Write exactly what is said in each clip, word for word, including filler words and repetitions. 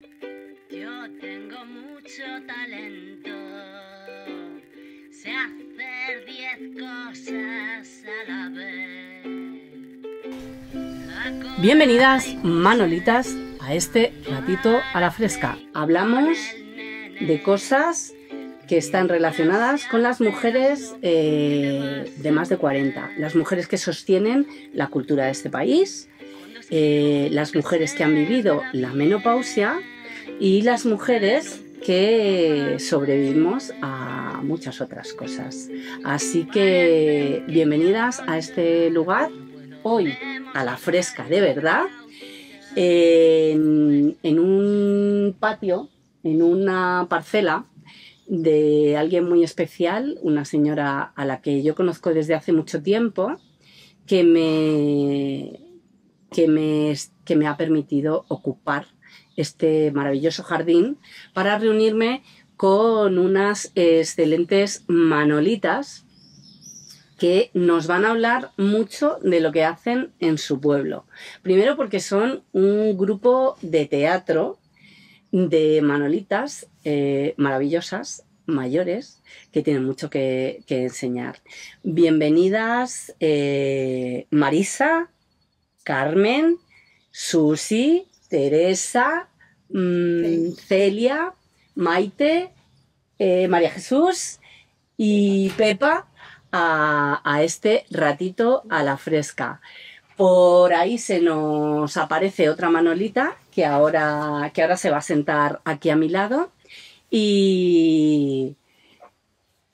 Yo tengo mucho talento, sé hacer diez cosas a la vez. Bienvenidas, Manolitas, a este ratito a la fresca. Hablamos de cosas que están relacionadas con las mujeres eh, de más de cuarenta, las mujeres que sostienen la cultura de este país, eh, las mujeres que han vivido la menopausia y las mujeres que sobrevivimos a muchas otras cosas. Así que bienvenidas a este lugar, hoy a la fresca de verdad, en, en un patio, en una parcela de alguien muy especial, una señora a la que yo conozco desde hace mucho tiempo, que me, que me, que me ha permitido ocupar este maravilloso jardín para reunirme con unas excelentes manolitas que nos van a hablar mucho de lo que hacen en su pueblo. Primero porque son un grupo de teatro de manolitas eh, maravillosas, mayores, que tienen mucho que, que enseñar. Bienvenidas eh, Marisa, Carmen, Susi, Teresa, mmm, sí. Celia, Maite, eh, María Jesús y Pepa a, a este ratito a la fresca. Por ahí se nos aparece otra manolita que ahora, que ahora se va a sentar aquí a mi lado. Y,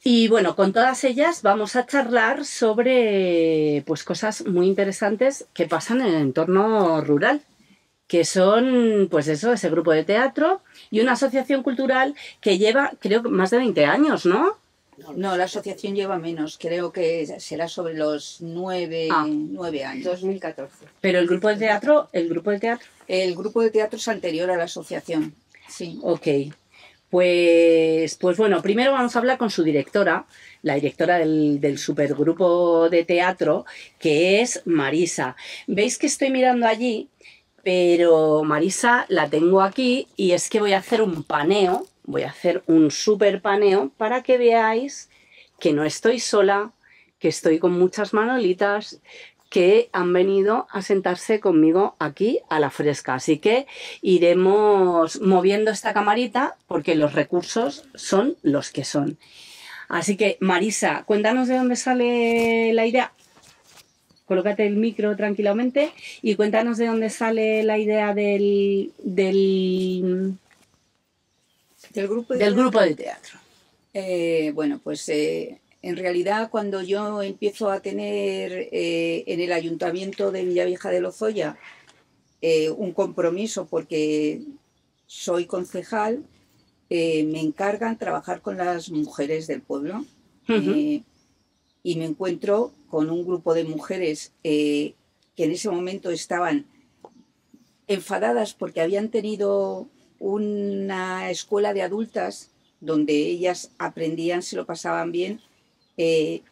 y bueno, con todas ellas vamos a charlar sobre pues, cosas muy interesantes que pasan en el entorno rural, que son, pues eso, ese grupo de teatro y una asociación cultural que lleva, creo, más de veinte años, ¿no? No, la asociación lleva menos, creo que será sobre los nueve, ah, nueve años. dos mil catorce. Pero el grupo de teatro, ¿el grupo de teatro? El grupo de teatro es anterior a la asociación, sí. Ok, pues, pues bueno, primero vamos a hablar con su directora, la directora del, del supergrupo de teatro, que es Marisa. ¿Veis que estoy mirando allí? Pero Marisa la tengo aquí y es que voy a hacer un paneo, voy a hacer un súper paneo para que veáis que no estoy sola, que estoy con muchas manolitas que han venido a sentarse conmigo aquí a la fresca. Así que iremos moviendo esta camarita porque los recursos son los que son. Así que Marisa, cuéntanos de dónde sale la idea. Colócate el micro tranquilamente y cuéntanos de dónde sale la idea del, del, ¿Del, grupo, de del grupo de teatro. Eh, bueno, pues eh, en realidad cuando yo empiezo a tener eh, en el ayuntamiento de Villavieja de Lozoya eh, un compromiso porque soy concejal, eh, me encargan trabajar con las mujeres del pueblo. Uh-huh. eh, Y me encuentro con un grupo de mujeres eh, que en ese momento estaban enfadadas porque habían tenido una escuela de adultas donde ellas aprendían, se lo pasaban bien. Eh,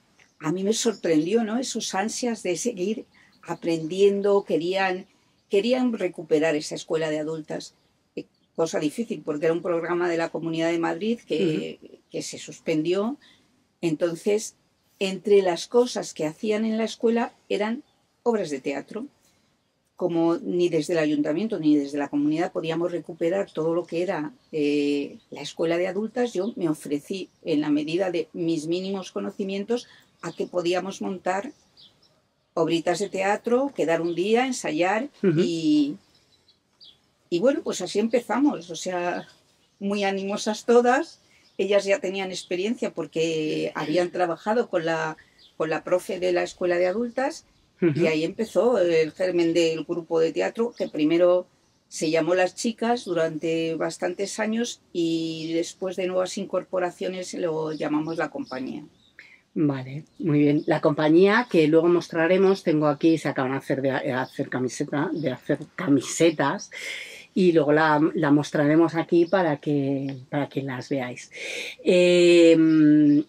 a mí me sorprendió, ¿no?, esos ansias de seguir aprendiendo, querían, querían recuperar esa escuela de adultas. Eh, cosa difícil porque era un programa de la Comunidad de Madrid que, uh-huh. que se suspendió. Entonces, entre las cosas que hacían en la escuela eran obras de teatro. Como ni desde el ayuntamiento ni desde la comunidad podíamos recuperar todo lo que era eh, la escuela de adultas, yo me ofrecí en la medida de mis mínimos conocimientos a que podíamos montar obritas de teatro, quedar un día, ensayar. Uh-huh. y, y bueno, pues así empezamos, o sea, muy animosas todas. Ellas ya tenían experiencia porque habían trabajado con la, con la profe de la escuela de adultas. Uh-huh. Y ahí empezó el germen del grupo de teatro, que primero se llamó Las Chicas durante bastantes años y después de nuevas incorporaciones lo llamamos La Compañía. Vale, muy bien. La compañía que luego mostraremos, tengo aquí, se acaban de hacer, de hacer, camiseta, de hacer camisetas. Y luego la, la mostraremos aquí para que, para que las veáis. Eh,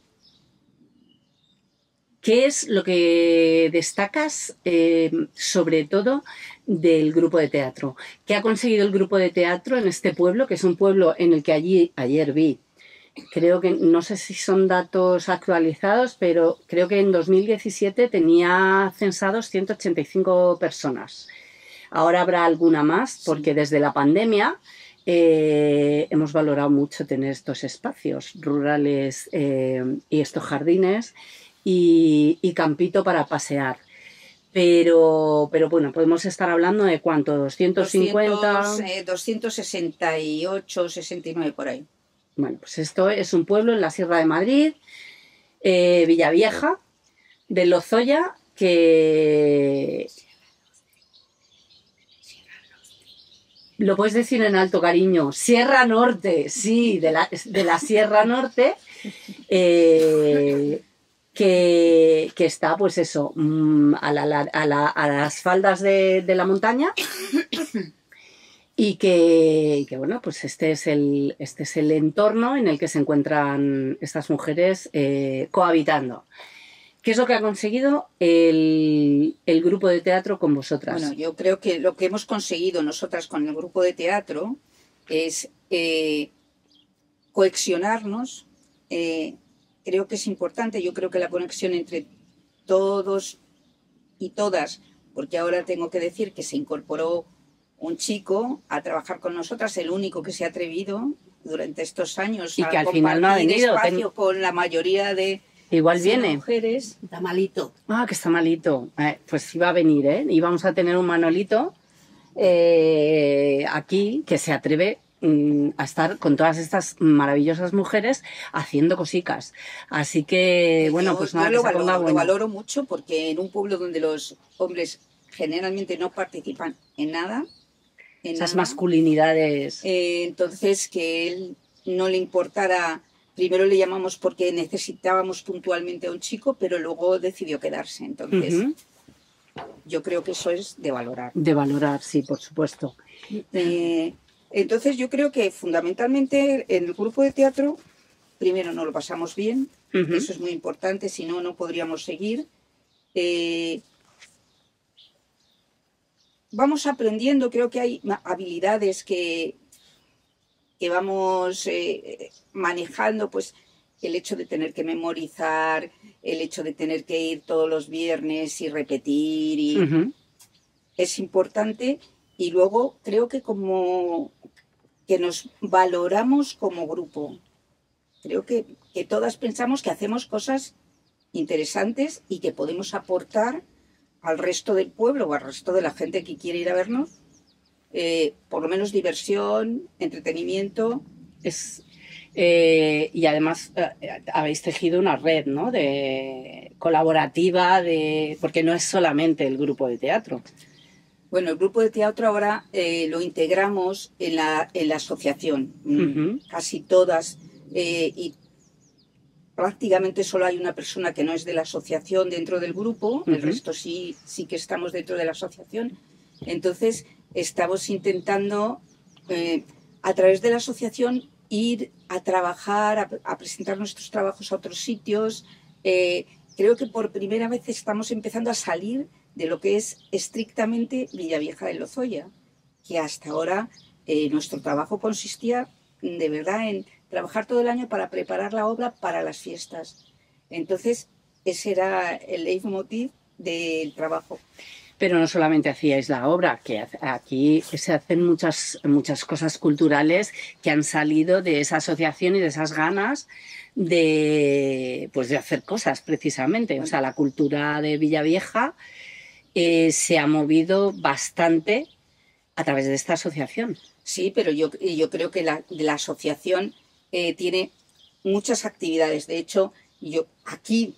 ¿Qué es lo que destacas, eh, sobre todo, del grupo de teatro. ¿Qué ha conseguido el grupo de teatro en este pueblo? Que es un pueblo en el que allí ayer vi, creo que, no sé si son datos actualizados, pero creo que en dos mil diecisiete tenía censados ciento ochenta y cinco personas. Ahora habrá alguna más, porque desde la pandemia eh, hemos valorado mucho tener estos espacios rurales eh, y estos jardines y, y campito para pasear. Pero, pero bueno, podemos estar hablando de cuánto, doscientos cincuenta... doscientos sesenta y ocho, sesenta y nueve, por ahí. Bueno, pues esto es un pueblo en la Sierra de Madrid, eh, Villavieja de Lozoya, que... Lo puedes decir en alto, cariño. Sierra Norte, sí, de la, de la Sierra Norte. Eh, Que, que está, pues eso, a, la, a, la, a las faldas de, de la montaña y que, que, bueno, pues este es, el, este es el entorno en el que se encuentran estas mujeres eh, cohabitando. ¿Qué es lo que ha conseguido el, el grupo de teatro con vosotras? Bueno, yo creo que lo que hemos conseguido nosotras con el grupo de teatro es eh, cohesionarnos. eh, Creo que es importante, yo creo que la conexión entre todos y todas, porque ahora tengo que decir que se incorporó un chico a trabajar con nosotras, el único que se ha atrevido durante estos años y a que al final no ha venido espacio ten... con la mayoría de igual viene. mujeres. Está malito. Ah, que está malito. Eh, pues iba a venir, ¿eh? Y vamos a tener un Manolito eh, aquí que se atreve a estar con todas estas maravillosas mujeres haciendo cositas. Así que, bueno, yo, pues nada, yo lo, valoro, bueno. lo valoro mucho, porque en un pueblo donde los hombres generalmente no participan en nada, en esas nada, masculinidades. Eh, entonces, que él no le importara, primero le llamamos porque necesitábamos puntualmente a un chico, pero luego decidió quedarse. Entonces, uh-huh. yo creo que eso es de valorar. De valorar, sí, por supuesto. Eh, Entonces yo creo que fundamentalmente en el grupo de teatro, primero nos lo pasamos bien, uh-huh. eso es muy importante, si no, no podríamos seguir. Eh, vamos aprendiendo, creo que hay habilidades que, que vamos eh, manejando, pues el hecho de tener que memorizar, el hecho de tener que ir todos los viernes y repetir, y uh-huh. es importante. Y luego creo que como que nos valoramos como grupo. Creo que, que todas pensamos que hacemos cosas interesantes y que podemos aportar al resto del pueblo o al resto de la gente que quiere ir a vernos. Eh, por lo menos diversión, entretenimiento. Es, eh, y además eh, habéis tejido una red, ¿no? de, colaborativa, de, porque no es solamente el grupo de teatro. Bueno, el grupo de teatro ahora eh, lo integramos en la, en la asociación, uh-huh. casi todas, eh, y prácticamente solo hay una persona que no es de la asociación dentro del grupo, uh-huh. el resto sí, sí que estamos dentro de la asociación. Entonces, estamos intentando, eh, a través de la asociación, ir a trabajar, a, a presentar nuestros trabajos a otros sitios. Eh, creo que por primera vez estamos empezando a salir de lo que es estrictamente Villavieja de Lozoya, que hasta ahora eh, nuestro trabajo consistía de verdad en trabajar todo el año para preparar la obra para las fiestas. Entonces, ese era el leitmotiv del trabajo. Pero no solamente hacíais la obra, que aquí se hacen muchas, muchas cosas culturales que han salido de esa asociación y de esas ganas de, pues de hacer cosas, precisamente. O sea, la cultura de Villavieja Eh, se ha movido bastante a través de esta asociación. Sí, pero yo, yo creo que la, la asociación eh, tiene muchas actividades. De hecho, yo aquí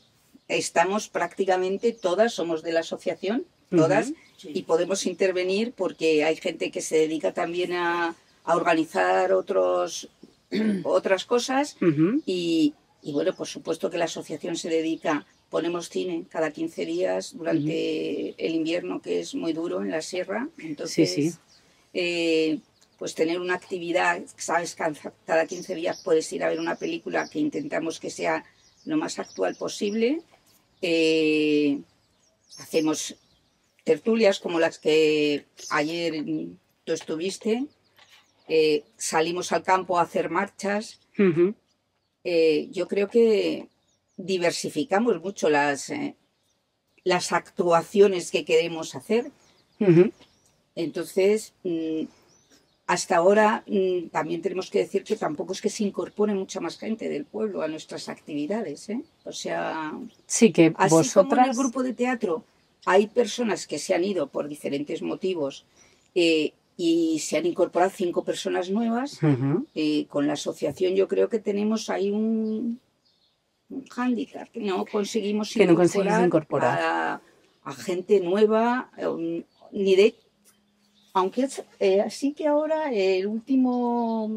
estamos prácticamente todas, somos de la asociación, todas, uh-huh. sí. y podemos intervenir porque hay gente que se dedica también a, a organizar otros, otras cosas. Uh-huh. y, y bueno, por supuesto que la asociación se dedica... Ponemos cine cada quince días durante uh-huh. el invierno, que es muy duro en la sierra. Entonces, sí, sí. Eh, pues tener una actividad, sabes, cada quince días puedes ir a ver una película que intentamos que sea lo más actual posible. Eh, hacemos tertulias como las que ayer tú estuviste, eh, salimos al campo a hacer marchas. Uh-huh. eh, yo creo que diversificamos mucho las, eh, las actuaciones que queremos hacer. Uh-huh. Entonces, hasta ahora también tenemos que decir que tampoco es que se incorpore mucha más gente del pueblo a nuestras actividades, ¿eh? O sea, sí que así vosotras... como en el grupo de teatro hay personas que se han ido por diferentes motivos eh, y se han incorporado cinco personas nuevas. Uh-huh. eh, con la asociación yo creo que tenemos ahí un, un hándicap que no conseguimos que incorporar, no conseguimos incorporar. A, a gente nueva, eh, ni de... Aunque eh, sí que ahora, eh, el último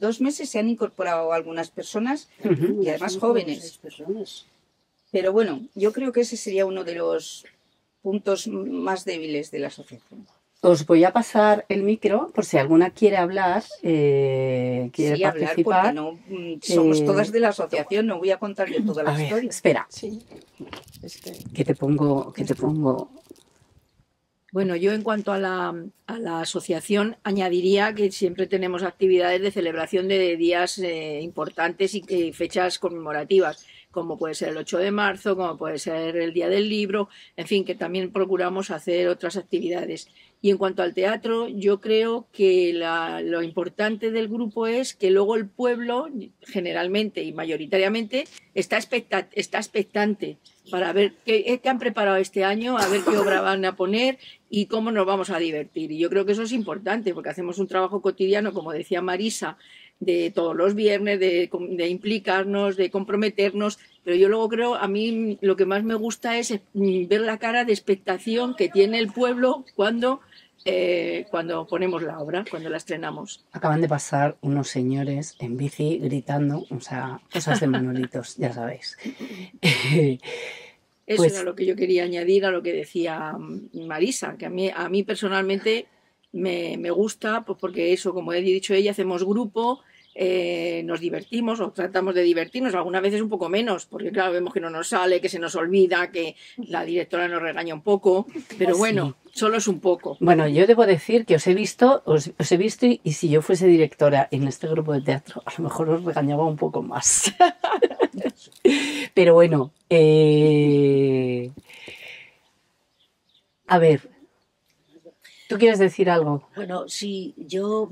dos meses se han incorporado algunas personas. Uh-huh. Y además jóvenes. Pero bueno, yo creo que ese sería uno de los puntos más débiles de la asociación. Os voy a pasar el micro por si alguna quiere hablar, eh, quiere sí, participar. Hablar porque no, somos eh, todas de la asociación, no voy a contar yo toda la ver, historia. Espera, sí. este... que te pongo, que te pongo... Bueno, yo en cuanto a la, a la asociación añadiría que siempre tenemos actividades de celebración de días eh, importantes y eh, fechas conmemorativas, como puede ser el ocho de marzo, como puede ser el Día del Libro, en fin, que también procuramos hacer otras actividades. Y en cuanto al teatro, yo creo que la, lo importante del grupo es que luego el pueblo, generalmente y mayoritariamente, está, expecta, está expectante para ver qué, qué han preparado este año, a ver qué obra van a poner y cómo nos vamos a divertir. Y yo creo que eso es importante porque hacemos un trabajo cotidiano, como decía Marisa, de todos los viernes, de, de implicarnos, de comprometernos, pero yo luego creo, a mí lo que más me gusta es ver la cara de expectación que tiene el pueblo cuando, eh, cuando ponemos la obra, cuando la estrenamos. Acaban de pasar unos señores en bici gritando, o sea, cosas de Manolitos, ya sabéis. Eso pues, era lo que yo quería añadir a lo que decía Marisa, que a mí, a mí personalmente... Me, me gusta, pues porque eso, como he dicho ella, hacemos grupo, eh, nos divertimos o tratamos de divertirnos, algunas veces un poco menos, porque claro, vemos que no nos sale, que se nos olvida, que la directora nos regaña un poco, pero bueno, sí. Solo es un poco. Bueno, yo debo decir que os he visto, os, os he visto y, y si yo fuese directora en este grupo de teatro, a lo mejor os regañaba un poco más. Pero bueno, eh... a ver... ¿Tú quieres decir algo? Bueno, sí, yo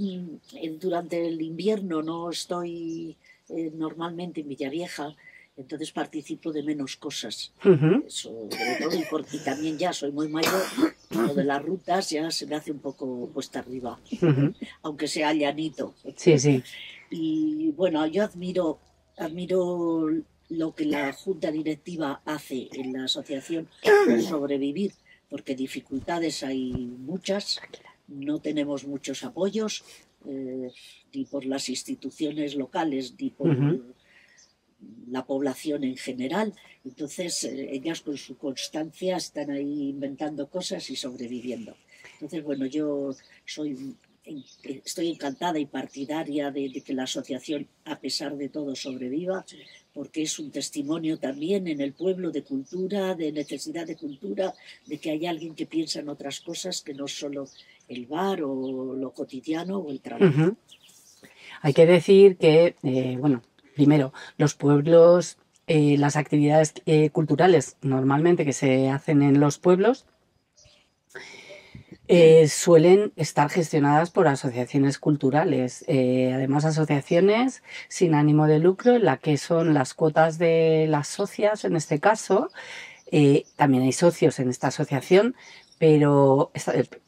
durante el invierno no estoy eh, normalmente en Villavieja, entonces participo de menos cosas. Uh-huh. Eso, sobre todo, y porque también ya soy muy mayor, lo de las rutas ya se me hace un poco cuesta arriba, uh-huh. aunque sea llanito. Sí, sí. Y bueno, yo admiro, admiro lo que la Junta Directiva hace en la asociación para sobrevivir. Porque dificultades hay muchas, no tenemos muchos apoyos, eh, ni por las instituciones locales, ni por uh-huh. la población en general. Entonces, eh, ellas con su constancia están ahí inventando cosas y sobreviviendo. Entonces, bueno, yo soy, estoy encantada y partidaria de, de que la asociación, a pesar de todo, sobreviva, porque es un testimonio también en el pueblo de cultura, de necesidad de cultura, de que hay alguien que piensa en otras cosas que no solo el bar o lo cotidiano o el trabajo. Uh-huh. Hay que decir que, eh, bueno, primero, los pueblos, eh, las actividades eh, culturales normalmente que se hacen en los pueblos eh, suelen estar gestionadas por asociaciones culturales, eh, además asociaciones sin ánimo de lucro, en la que son las cuotas de las socias, en este caso, eh, también hay socios en esta asociación, pero,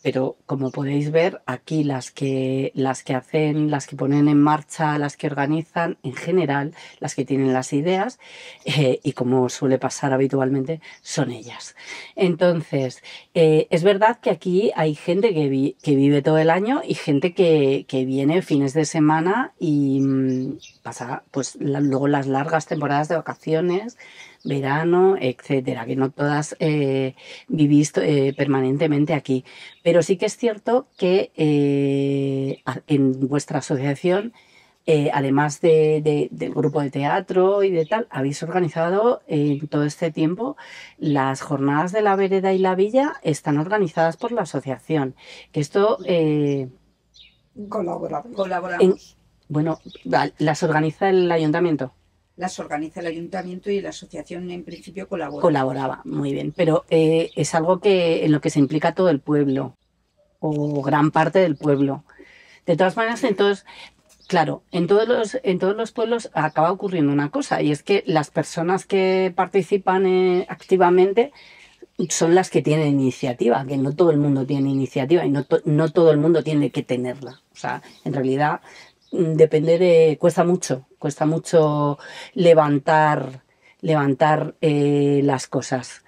pero como podéis ver aquí las que, las que hacen, las que ponen en marcha, las que organizan en general, las que tienen las ideas eh, y como suele pasar habitualmente son ellas. Entonces, eh, es verdad que aquí hay gente que, vi, que vive todo el año y gente que, que viene fines de semana y mmm, pasa pues la, luego las largas temporadas de vacaciones, verano, etcétera, que no todas eh, vivís eh, permanentemente aquí. Pero sí que es cierto que eh, en vuestra asociación Eh, además de, de, del grupo de teatro y de tal, habéis organizado en eh, todo este tiempo las jornadas de la vereda y la villa, están organizadas por la asociación. Que esto... Eh, Colaboramos. En, bueno, ¿las organiza el ayuntamiento? Las organiza el ayuntamiento y la asociación en principio colabora. Colaboraba, muy bien. Pero eh, es algo que en lo que se implica todo el pueblo, o gran parte del pueblo. De todas maneras, entonces... Claro, en todos los, en todos los pueblos acaba ocurriendo una cosa, y es que las personas que participan eh, activamente son las que tienen iniciativa, que no todo el mundo tiene iniciativa y no, to no todo el mundo tiene que tenerla. O sea, en realidad, depende de... Cuesta mucho, cuesta mucho levantar, levantar eh, las cosas.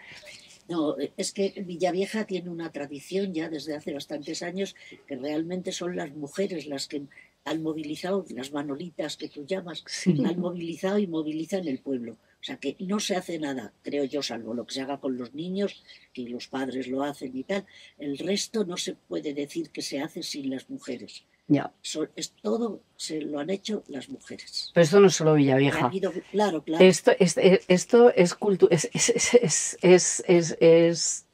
No, es que Villavieja tiene una tradición ya desde hace bastantes años que realmente son las mujeres las que... han movilizado, las manolitas que tú llamas, sí, han movilizado y movilizan el pueblo. O sea, que no se hace nada, creo yo, salvo lo que se haga con los niños, que los padres lo hacen y tal. El resto no se puede decir que se hace sin las mujeres. Ya. So, es, todo se lo han hecho las mujeres. Pero esto no es solo Villavieja. Ha habido, claro, claro. Esto es, esto es, cultu es, es, es, es, es, es, es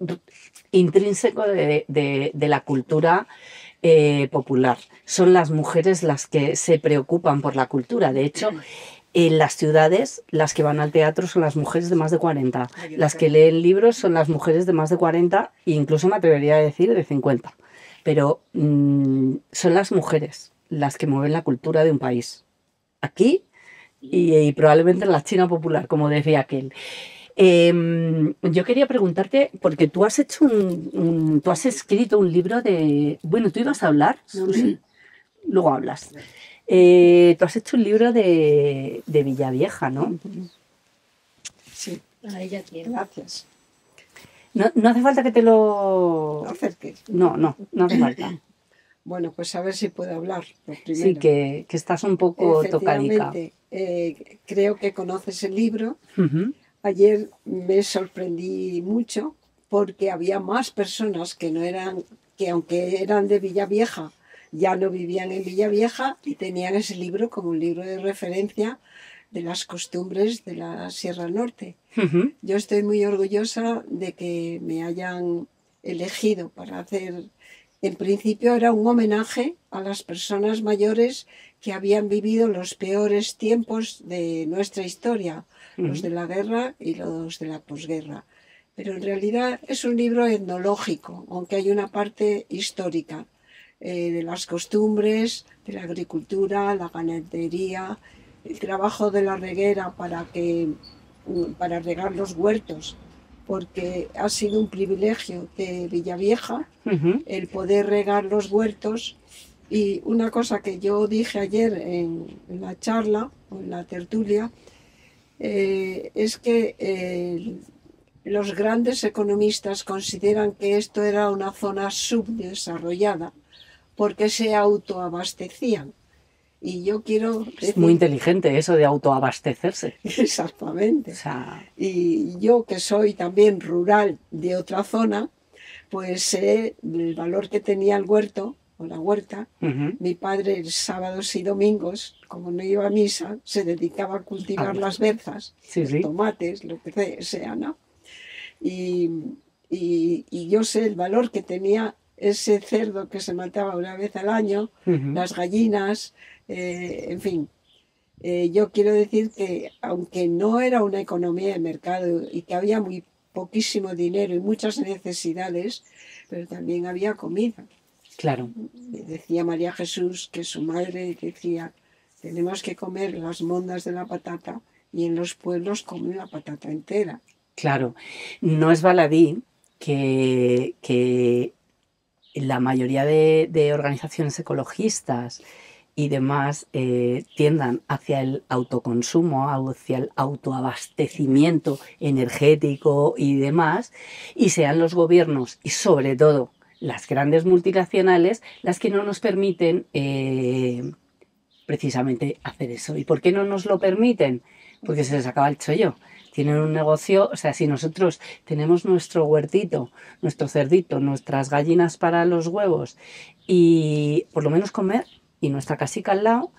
intrínseco de, de, de la cultura Eh, popular. Son las mujeres las que se preocupan por la cultura. De hecho, en las ciudades, las que van al teatro son las mujeres de más de cuarenta. Las que leen libros son las mujeres de más de cuarenta, e incluso me atrevería a decir de cincuenta. Pero mmm, son las mujeres las que mueven la cultura de un país. Aquí y, y probablemente en la China popular, como decía aquel. Eh, yo quería preguntarte, porque tú has hecho un, un... Tú has escrito un libro de... Bueno, tú ibas a hablar, no, Susi. Luego hablas. Eh, tú has hecho un libro de, de Villavieja, ¿no? Sí, a ella quiero. Gracias. No, no hace falta que te lo... acerques. No, no, no hace falta. Bueno, pues a ver si puedo hablar. Sí, que, que estás un poco tocadica. Eh, creo que conoces el libro. Uh-huh. Ayer me sorprendí mucho porque había más personas que no eran, que aunque eran de Villavieja, ya no vivían en Villavieja y tenían ese libro como un libro de referencia de las costumbres de la Sierra Norte. Uh-huh. Yo estoy muy orgullosa de que me hayan elegido para hacer... En principio era un homenaje a las personas mayores que habían vivido los peores tiempos de nuestra historia, los de la guerra y los de la posguerra. Pero en realidad es un libro etnológico, aunque hay una parte histórica eh, de las costumbres, de la agricultura, la ganadería, el trabajo de la reguera para, que, para regar los huertos, porque ha sido un privilegio de Villavieja uh-huh. el poder regar los huertos. Y una cosa que yo dije ayer en, en la charla, o en la tertulia, Eh, es que eh, los grandes economistas consideran que esto era una zona subdesarrollada porque se autoabastecían. Y yo quiero decir... Es muy inteligente eso de autoabastecerse. Exactamente. O sea... Y yo, que soy también rural de otra zona, pues sé eh, el valor que tenía el huerto o la huerta. Uh-huh. Mi padre, sábados y domingos, como no iba a misa, se dedicaba a cultivar ah, las berzas, sí, los sí. tomates, lo que sea, ¿no? Y, y, y yo sé el valor que tenía ese cerdo que se mataba una vez al año, uh-huh. las gallinas, eh, en fin. Eh, yo quiero decir que, aunque no era una economía de mercado y que había muy poquísimo dinero y muchas necesidades, pero también había comida. Claro. Decía María Jesús que su madre decía, tenemos que comer las mondas de la patata, y en los pueblos comen la patata entera. Claro. No es baladí que, que la mayoría de, de organizaciones ecologistas y demás eh, tiendan hacia el autoconsumo, hacia el autoabastecimiento energético y demás, y sean los gobiernos y sobre todo las grandes multinacionales las que no nos permiten eh, precisamente hacer eso. ¿Y por qué no nos lo permiten? Porque se les acaba el chollo. Tienen un negocio, o sea, si nosotros tenemos nuestro huertito, nuestro cerdito, nuestras gallinas para los huevos y por lo menos comer y nuestra casica al lado,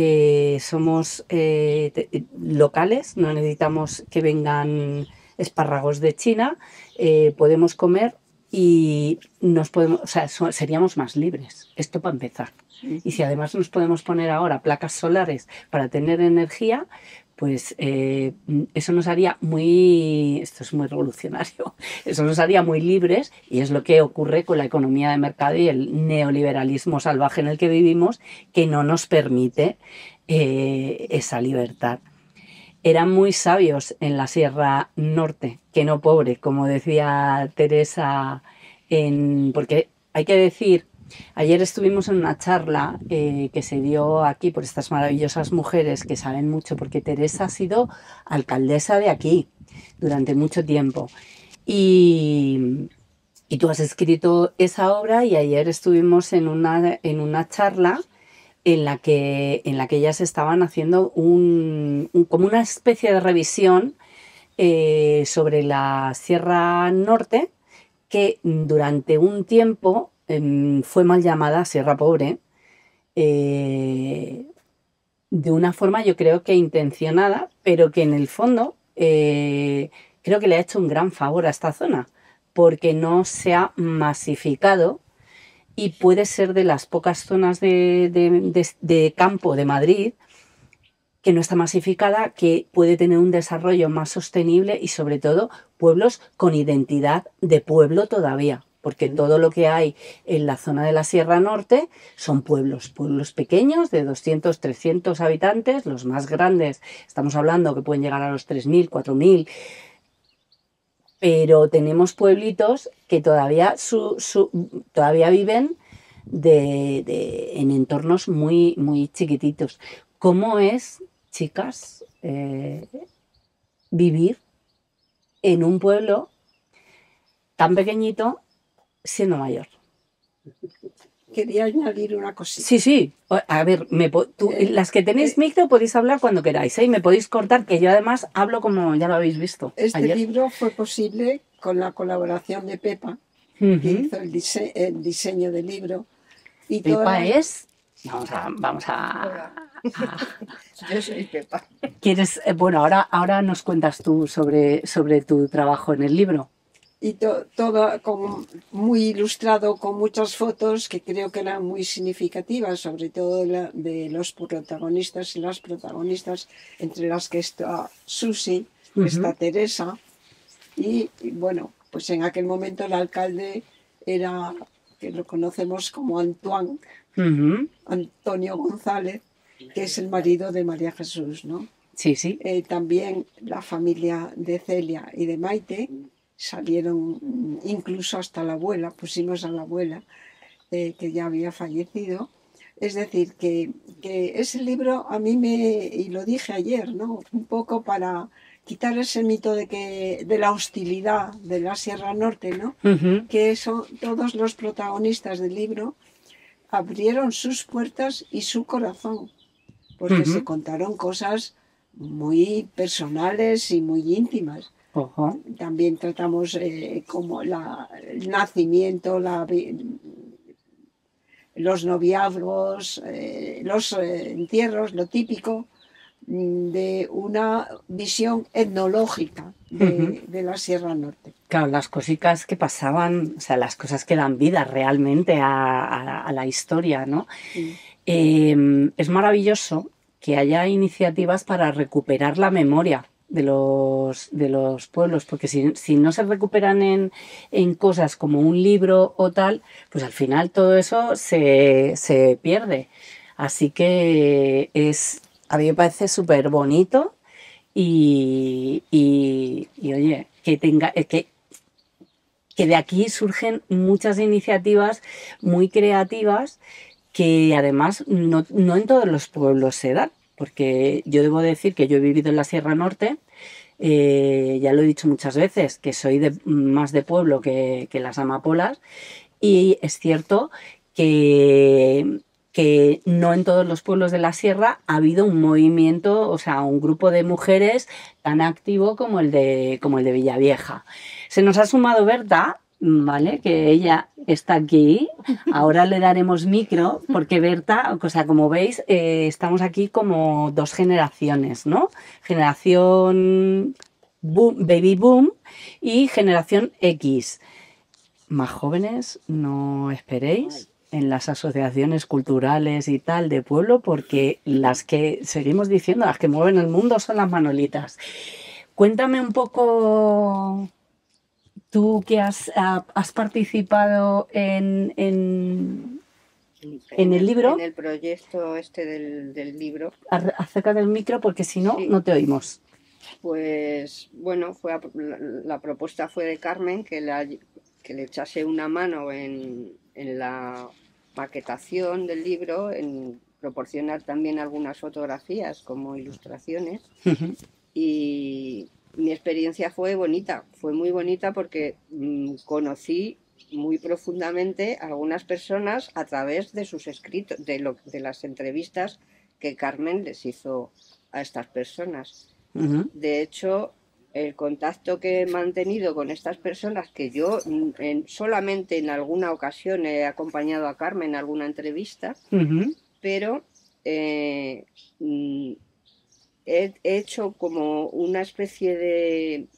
eh, somos eh, locales, no necesitamos que vengan espárragos de China, eh, podemos comer y nos podemos, o sea, so, seríamos más libres, esto para empezar. Y si además nos podemos poner ahora placas solares para tener energía, pues eh, eso nos haría muy, esto es muy revolucionario, eso nos haría muy libres, y es lo que ocurre con la economía de mercado y el neoliberalismo salvaje en el que vivimos, que no nos permite eh, esa libertad. Eran muy sabios en la Sierra Norte, que no pobre, como decía Teresa, en, porque hay que decir, ayer estuvimos en una charla eh, que se dio aquí por estas maravillosas mujeres que saben mucho, porque Teresa ha sido alcaldesa de aquí durante mucho tiempo. Y, y tú has escrito esa obra, y ayer estuvimos en una, en una charla en la que, en la que ellas estaban haciendo un, un, como una especie de revisión eh, sobre la Sierra Norte, que durante un tiempo fue mal llamada Sierra Pobre, eh, de una forma yo creo que intencionada, pero que en el fondo eh, creo que le ha hecho un gran favor a esta zona, porque no se ha masificado y puede ser de las pocas zonas de, de, de, de campo de Madrid que no está masificada, que puede tener un desarrollo más sostenible, y sobre todo pueblos con identidad de pueblo todavía. Porque todo lo que hay en la zona de la Sierra Norte son pueblos, pueblos pequeños de doscientos, trescientos habitantes, los más grandes, estamos hablando que pueden llegar a los tres mil, cuatro mil, pero tenemos pueblitos que todavía, su, su, todavía viven de, de, en entornos muy, muy chiquititos. ¿Cómo es, chicas, eh, vivir en un pueblo tan pequeñito siendo mayor? Quería añadir una cosita. Sí, sí. A ver, me tú, eh, las que tenéis eh, micro podéis hablar cuando queráis, ¿eh? Y me podéis cortar, que yo además hablo como ya lo habéis visto. Este ayer. Libro fue posible con la colaboración de Pepa, uh-huh. que hizo el, dise el diseño del libro. Y Pepa toda... es... Vamos a... Vamos a... Yo soy Pepa. ¿Quieres? Bueno, ahora, ahora nos cuentas tú sobre, sobre tu trabajo en el libro. Y to, todo con, muy ilustrado, con muchas fotos que creo que eran muy significativas, sobre todo la, de los protagonistas y las protagonistas, entre las que está Susi, uh-huh. está Teresa, y, y bueno, pues en aquel momento el alcalde era, que lo conocemos como Antoine, uh-huh. Antonio González, que es el marido de María Jesús, ¿no? Sí, sí. Eh, también la familia de Celia y de Maite, salieron incluso hasta la abuela, pusimos a la abuela, eh, que ya había fallecido. Es decir, que, que ese libro a mí me, y lo dije ayer, ¿no? Un poco para quitar ese mito de, que, de la hostilidad de la Sierra Norte, ¿no? Uh-huh. Que eso, todos los protagonistas del libro abrieron sus puertas y su corazón, porque uh-huh. se contaron cosas muy personales y muy íntimas. Uh-huh. También tratamos eh, como la, el nacimiento, la, los noviazgos, eh, los eh, entierros, lo típico de una visión etnológica de, uh-huh. de la Sierra Norte. Claro, las cositas que pasaban, o sea, las cosas que dan vida realmente a, a, a la historia, ¿no? Uh-huh. eh, es maravilloso que haya iniciativas para recuperar la memoria de los, de los pueblos, porque si, si no se recuperan en, en cosas como un libro o tal, pues al final todo eso se, se pierde. Así que es, a mí me parece súper bonito y, y, y oye, que tenga, que, que de aquí surgen muchas iniciativas muy creativas que además no, no en todos los pueblos se dan. Porque yo debo decir que yo he vivido en la Sierra Norte, eh, ya lo he dicho muchas veces, que soy de, más de pueblo que, que las amapolas, y es cierto que, que no en todos los pueblos de la Sierra ha habido un movimiento, o sea, un grupo de mujeres tan activo como el de, como el de Villavieja. Se nos ha sumado Berta, Vale, que ella está aquí. Ahora le daremos micro, porque Berta, o sea, como veis, eh, estamos aquí como dos generaciones, ¿no? Generación boom, baby boom y generación X. Más jóvenes, no esperéis en las asociaciones culturales y tal de pueblo, porque las que seguimos diciendo, las que mueven el mundo son las Manolitas. Cuéntame un poco... Tú que has, has participado en, en, en, en el libro. En el proyecto este del, del libro. Acerca del micro, porque si no, sí. no te oímos. Pues bueno, fue a, la, la propuesta fue de Carmen que, la, que le echase una mano en, en la maquetación del libro, en proporcionar también algunas fotografías como ilustraciones. Uh-huh. Y... mi experiencia fue bonita, fue muy bonita porque mmm, conocí muy profundamente a algunas personas a través de sus escritos, de, lo, de las entrevistas que Carmen les hizo a estas personas. Uh-huh. De hecho, el contacto que he mantenido con estas personas, que yo en, solamente en alguna ocasión he acompañado a Carmen en alguna entrevista, uh-huh. pero... Eh, mmm, he hecho como una especie de,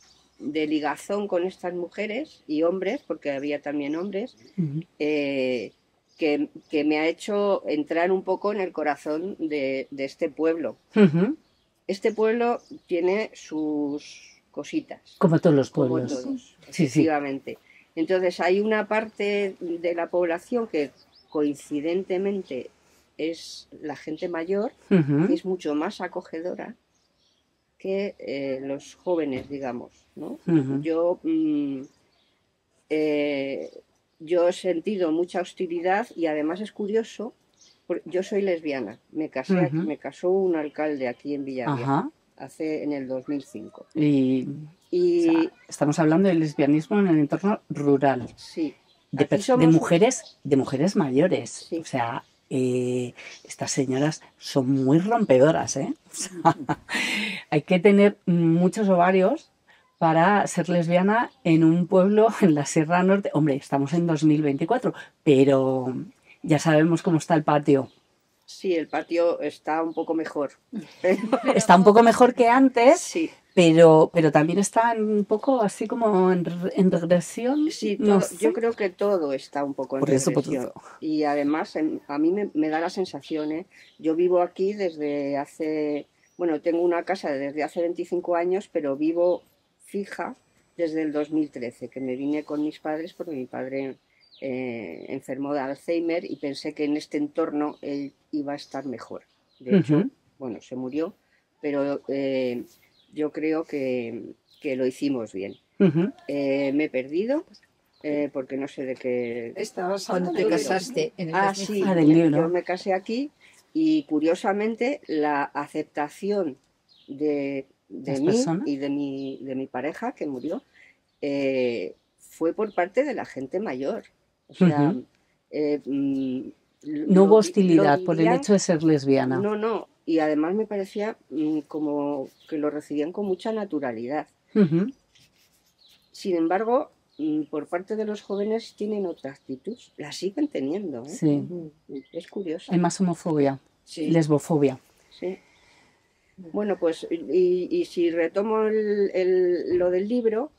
de ligazón con estas mujeres y hombres, porque había también hombres, uh-huh. eh, que, que me ha hecho entrar un poco en el corazón de, de este pueblo. Uh-huh. Este pueblo tiene sus cositas. Como todos los pueblos. Como todos, sí, efectivamente. Sí. Entonces hay una parte de la población que coincidentemente... es la gente mayor, uh-huh. que es mucho más acogedora que eh, los jóvenes, digamos, ¿no? Uh-huh. Yo, mm, eh, yo he sentido mucha hostilidad y además es curioso, porque yo soy lesbiana, me casé, uh-huh. aquí, me casó un alcalde aquí en Villavieja, uh-huh. hace en el dos mil cinco. Y, y o sea, estamos hablando del lesbianismo en el entorno rural, sí, de, somos... de mujeres, de mujeres mayores, sí. o sea. Eh, estas señoras son muy rompedoras, ¿eh? O sea, hay que tener muchos ovarios para ser lesbiana en un pueblo en la Sierra Norte. Hombre, estamos en dos mil veinticuatro, pero ya sabemos cómo está el patio. Sí, el patio está un poco mejor. Está un poco mejor que antes, sí. Pero, pero también está un poco así como en, en regresión. Sí, todo, no sé. Yo creo que todo está un poco en por regresión. Eso, por y además en, a mí me, me da la sensación, ¿eh? Yo vivo aquí desde hace... Bueno, tengo una casa desde hace veinticinco años, pero vivo fija desde el dos mil trece, que me vine con mis padres porque mi padre eh, enfermó de Alzheimer y pensé que en este entorno él iba a estar mejor. De hecho, uh-huh. bueno, se murió, pero... Eh, yo creo que, que lo hicimos bien. Uh-huh. eh, me he perdido eh, porque no sé de qué... Estabas cuando te casaste. En el ah, sí, ah, del libro. Yo me casé aquí y curiosamente la aceptación de, de mí personas? y de mi, de mi pareja que murió eh, fue por parte de la gente mayor. O sea, uh-huh. eh, mm, no hubo hostilidad vivían, por el hecho de ser lesbiana. No, no. Y además me parecía mmm, como que lo recibían con mucha naturalidad. Uh-huh. Sin embargo, mmm, por parte de los jóvenes tienen otra actitud. La siguen teniendo, ¿eh? Sí. Uh-huh. Es curioso. Hay más homofobia, sí. Lesbofobia. Sí. Bueno, pues, y, y si retomo el, el, lo del libro,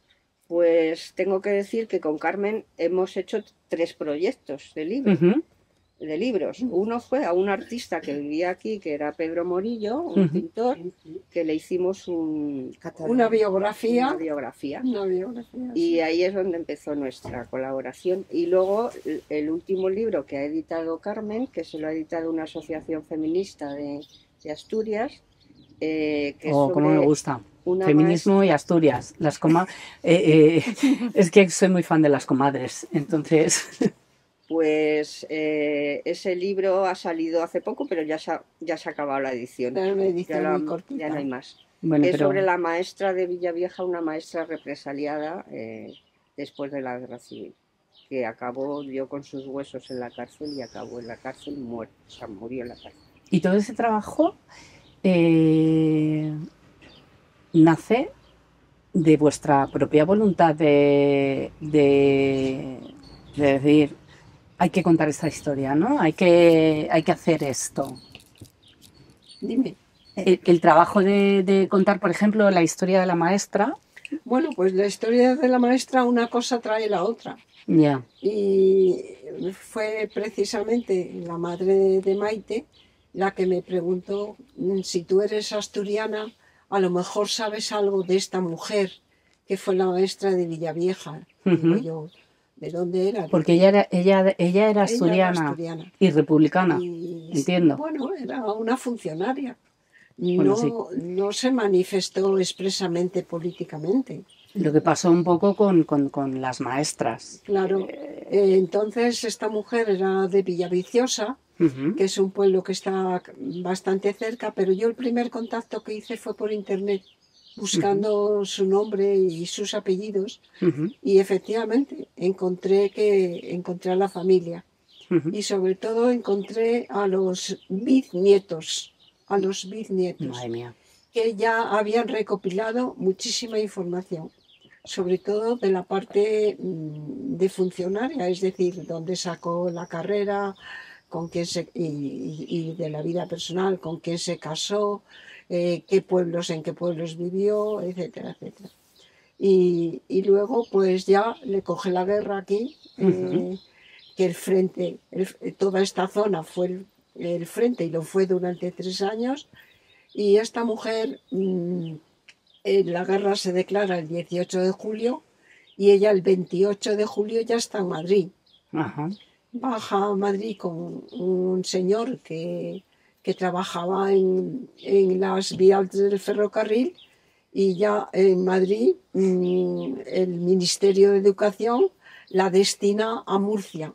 pues tengo que decir que con Carmen hemos hecho tres proyectos de libro. Uh-huh. de libros. Uno fue a un artista que vivía aquí, que era Pedro Morillo, un uh-huh. pintor, que le hicimos un, una biografía. Una biografía. Una biografía y sí. ahí es donde empezó nuestra colaboración. Y luego el último libro que ha editado Carmen, que se lo ha editado una asociación feminista de, de Asturias. Eh, que oh, cómo me gusta. Feminismo maestra... y Asturias. Las coma... eh, eh, es que soy muy fan de las comadres, entonces... Pues eh, ese libro ha salido hace poco, pero ya se ha, ya se ha acabado la edición. Pero la edición ya, la, muy cortita. Ya no hay más. Bueno, es pero... sobre la maestra de Villavieja, una maestra represaliada eh, después de la guerra civil, que acabó, dio con sus huesos en la cárcel y acabó en la cárcel muerta, o sea, murió en la cárcel. Y todo ese trabajo eh, nace de vuestra propia voluntad de, de, de decir, hay que contar esta historia, ¿no? Hay que, hay que hacer esto. Dime. El, el trabajo de, de contar, por ejemplo, la historia de la maestra. Bueno, pues la historia de la maestra, una cosa trae la otra. Ya. Yeah. Y fue precisamente la madre de Maite la que me preguntó, si tú eres asturiana, a lo mejor sabes algo de esta mujer que fue la maestra de Villavieja. Uh-huh. Digo yo, ¿de dónde era? Porque ella era, ella, ella era asturiana, era asturiana y republicana, y, entiendo. Bueno, era una funcionaria. Bueno, no, sí. no se manifestó expresamente políticamente. Lo que pasó un poco con, con, con las maestras. Claro. Eh... Entonces, esta mujer era de Villaviciosa, uh-huh. que es un pueblo que está bastante cerca, pero yo el primer contacto que hice fue por internet, buscando uh-huh. su nombre y sus apellidos, uh-huh. y efectivamente encontré, que, encontré a la familia. Uh-huh. Y sobre todo encontré a los bisnietos, a los bisnietos. Madre mía. Que ya habían recopilado muchísima información, sobre todo de la parte de funcionaria, es decir, dónde sacó la carrera, con quién se, y, y de la vida personal, con quién se casó, eh, qué pueblos, en qué pueblos vivió, etcétera, etcétera. Y, y luego, pues ya le coge la guerra aquí, eh, uh-huh. que el frente, el, toda esta zona fue el, el frente y lo fue durante tres años. Y esta mujer, mmm, en la guerra se declara el dieciocho de julio y ella el veintiocho de julio ya está en Madrid. Ajá. Baja a Madrid con un señor que, que trabajaba en, en las vías del ferrocarril y ya en Madrid mmm, el Ministerio de Educación la destina a Murcia.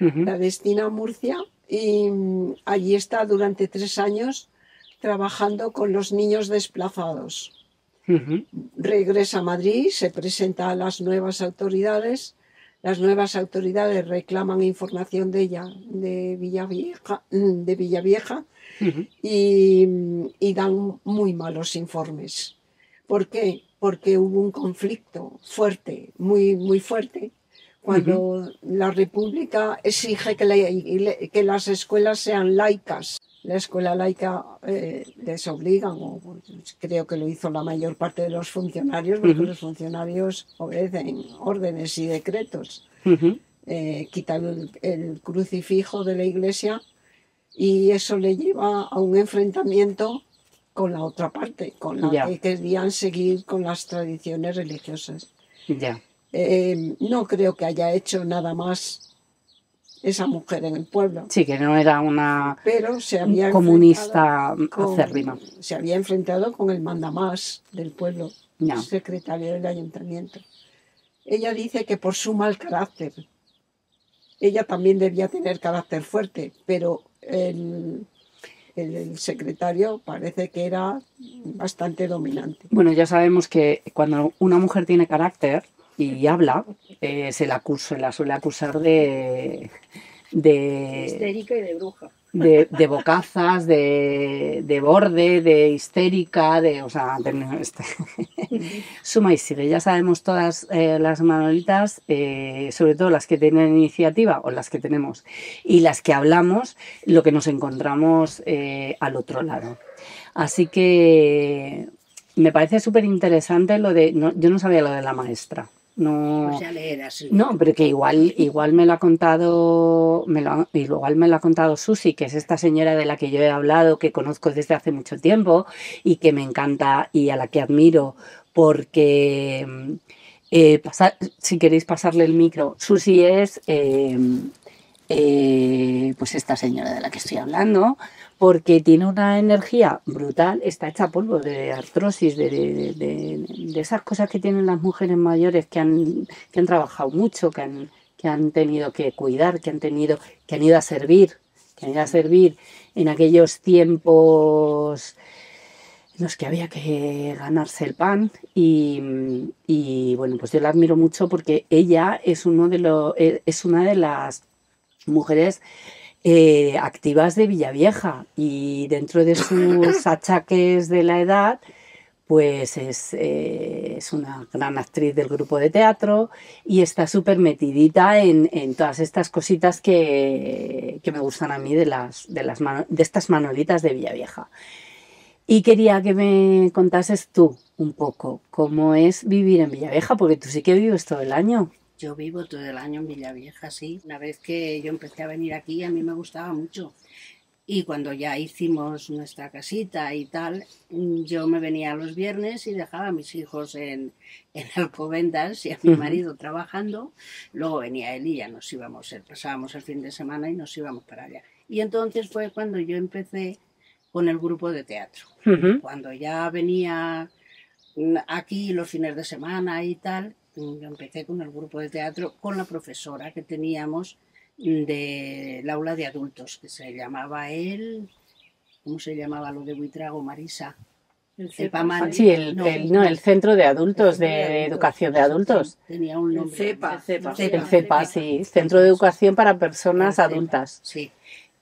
Uh-huh. La destina a Murcia y mmm, allí está durante tres años trabajando con los niños desplazados. Uh-huh. Regresa a Madrid, se presenta a las nuevas autoridades. Las nuevas autoridades reclaman información de ella, de Villavieja, de Villavieja uh-huh. y, y dan muy malos informes. ¿Por qué? Porque hubo un conflicto fuerte, muy, muy fuerte, cuando uh-huh. la República exige que, le, que las escuelas sean laicas. La escuela laica eh, les obligan, o pues, creo que lo hizo la mayor parte de los funcionarios, porque uh-huh. los funcionarios obedecen órdenes y decretos. Uh-huh. Eh, quitan el, el crucifijo de la iglesia y eso le lleva a un enfrentamiento con la otra parte, con la yeah. que querían seguir con las tradiciones religiosas. Yeah. Eh, no creo que haya hecho nada más esa mujer en el pueblo. Sí, que no era una Pero se había comunista con, acérrima. Se había enfrentado con el mandamás del pueblo, no. el secretario del ayuntamiento. Ella dice que por su mal carácter, ella también debía tener carácter fuerte, pero el, el, el secretario parece que era bastante dominante. Bueno, ya sabemos que cuando una mujer tiene carácter y habla, eh, se, la, se la suele acusar de... de histérica y de bruja. De, de bocazas, de, de borde, de histérica, de... O sea, este. Suma y sigue. Ya sabemos todas eh, las manolitas, eh, sobre todo las que tienen iniciativa, o las que tenemos, y las que hablamos, lo que nos encontramos eh, al otro lado. Así que me parece súper interesante lo de... No, yo no sabía lo de la maestra. No, pues ya le era así. No, pero que igual, igual me lo ha contado, me lo, igual me lo ha contado Susi, que es esta señora de la que yo he hablado, que conozco desde hace mucho tiempo y que me encanta y a la que admiro, porque eh, pasad, si queréis pasarle el micro, Susi es eh, eh, pues esta señora de la que estoy hablando, porque tiene una energía brutal, está hecha polvo de artrosis, de, de, de, de esas cosas que tienen las mujeres mayores que han, que han trabajado mucho, que han, que han tenido que cuidar, que han, tenido, que han ido a servir, que han ido a servir en aquellos tiempos en los que había que ganarse el pan. Y, y bueno, pues yo la admiro mucho porque ella es, uno de los, es una de las mujeres Eh, activas de Villavieja, y dentro de sus achaques de la edad, pues es, eh, es una gran actriz del grupo de teatro y está súper metidita en, en todas estas cositas que, que me gustan a mí de, las, de, las man, de estas Manolitas de Villavieja. Y quería que me contases tú un poco cómo es vivir en Villavieja, porque tú sí que vives todo el año. Yo vivo todo el año en Villavieja, sí. Una vez que yo empecé a venir aquí, a mí me gustaba mucho. Y cuando ya hicimos nuestra casita y tal, yo me venía los viernes y dejaba a mis hijos en, en Alcobendas y a mi marido trabajando. Luego venía él y ya nos íbamos, pasábamos el fin de semana y nos íbamos para allá. Y entonces fue cuando yo empecé con el grupo de teatro. Uh-huh. Cuando ya venía aquí los fines de semana y tal, yo empecé con el grupo de teatro con la profesora que teníamos del aula de adultos, que se llamaba él, ¿cómo se llamaba lo de Buitrago, Marisa? El CEPA. Mari, sí, el, no, el, no, el Centro de Adultos, centro de, de adultos, Educación de Adultos. Tenía un nombre. El CEPA, CEPA, CEPA, el CEPA, sí, Centro de Educación para Personas CEPA, Adultas. Sí,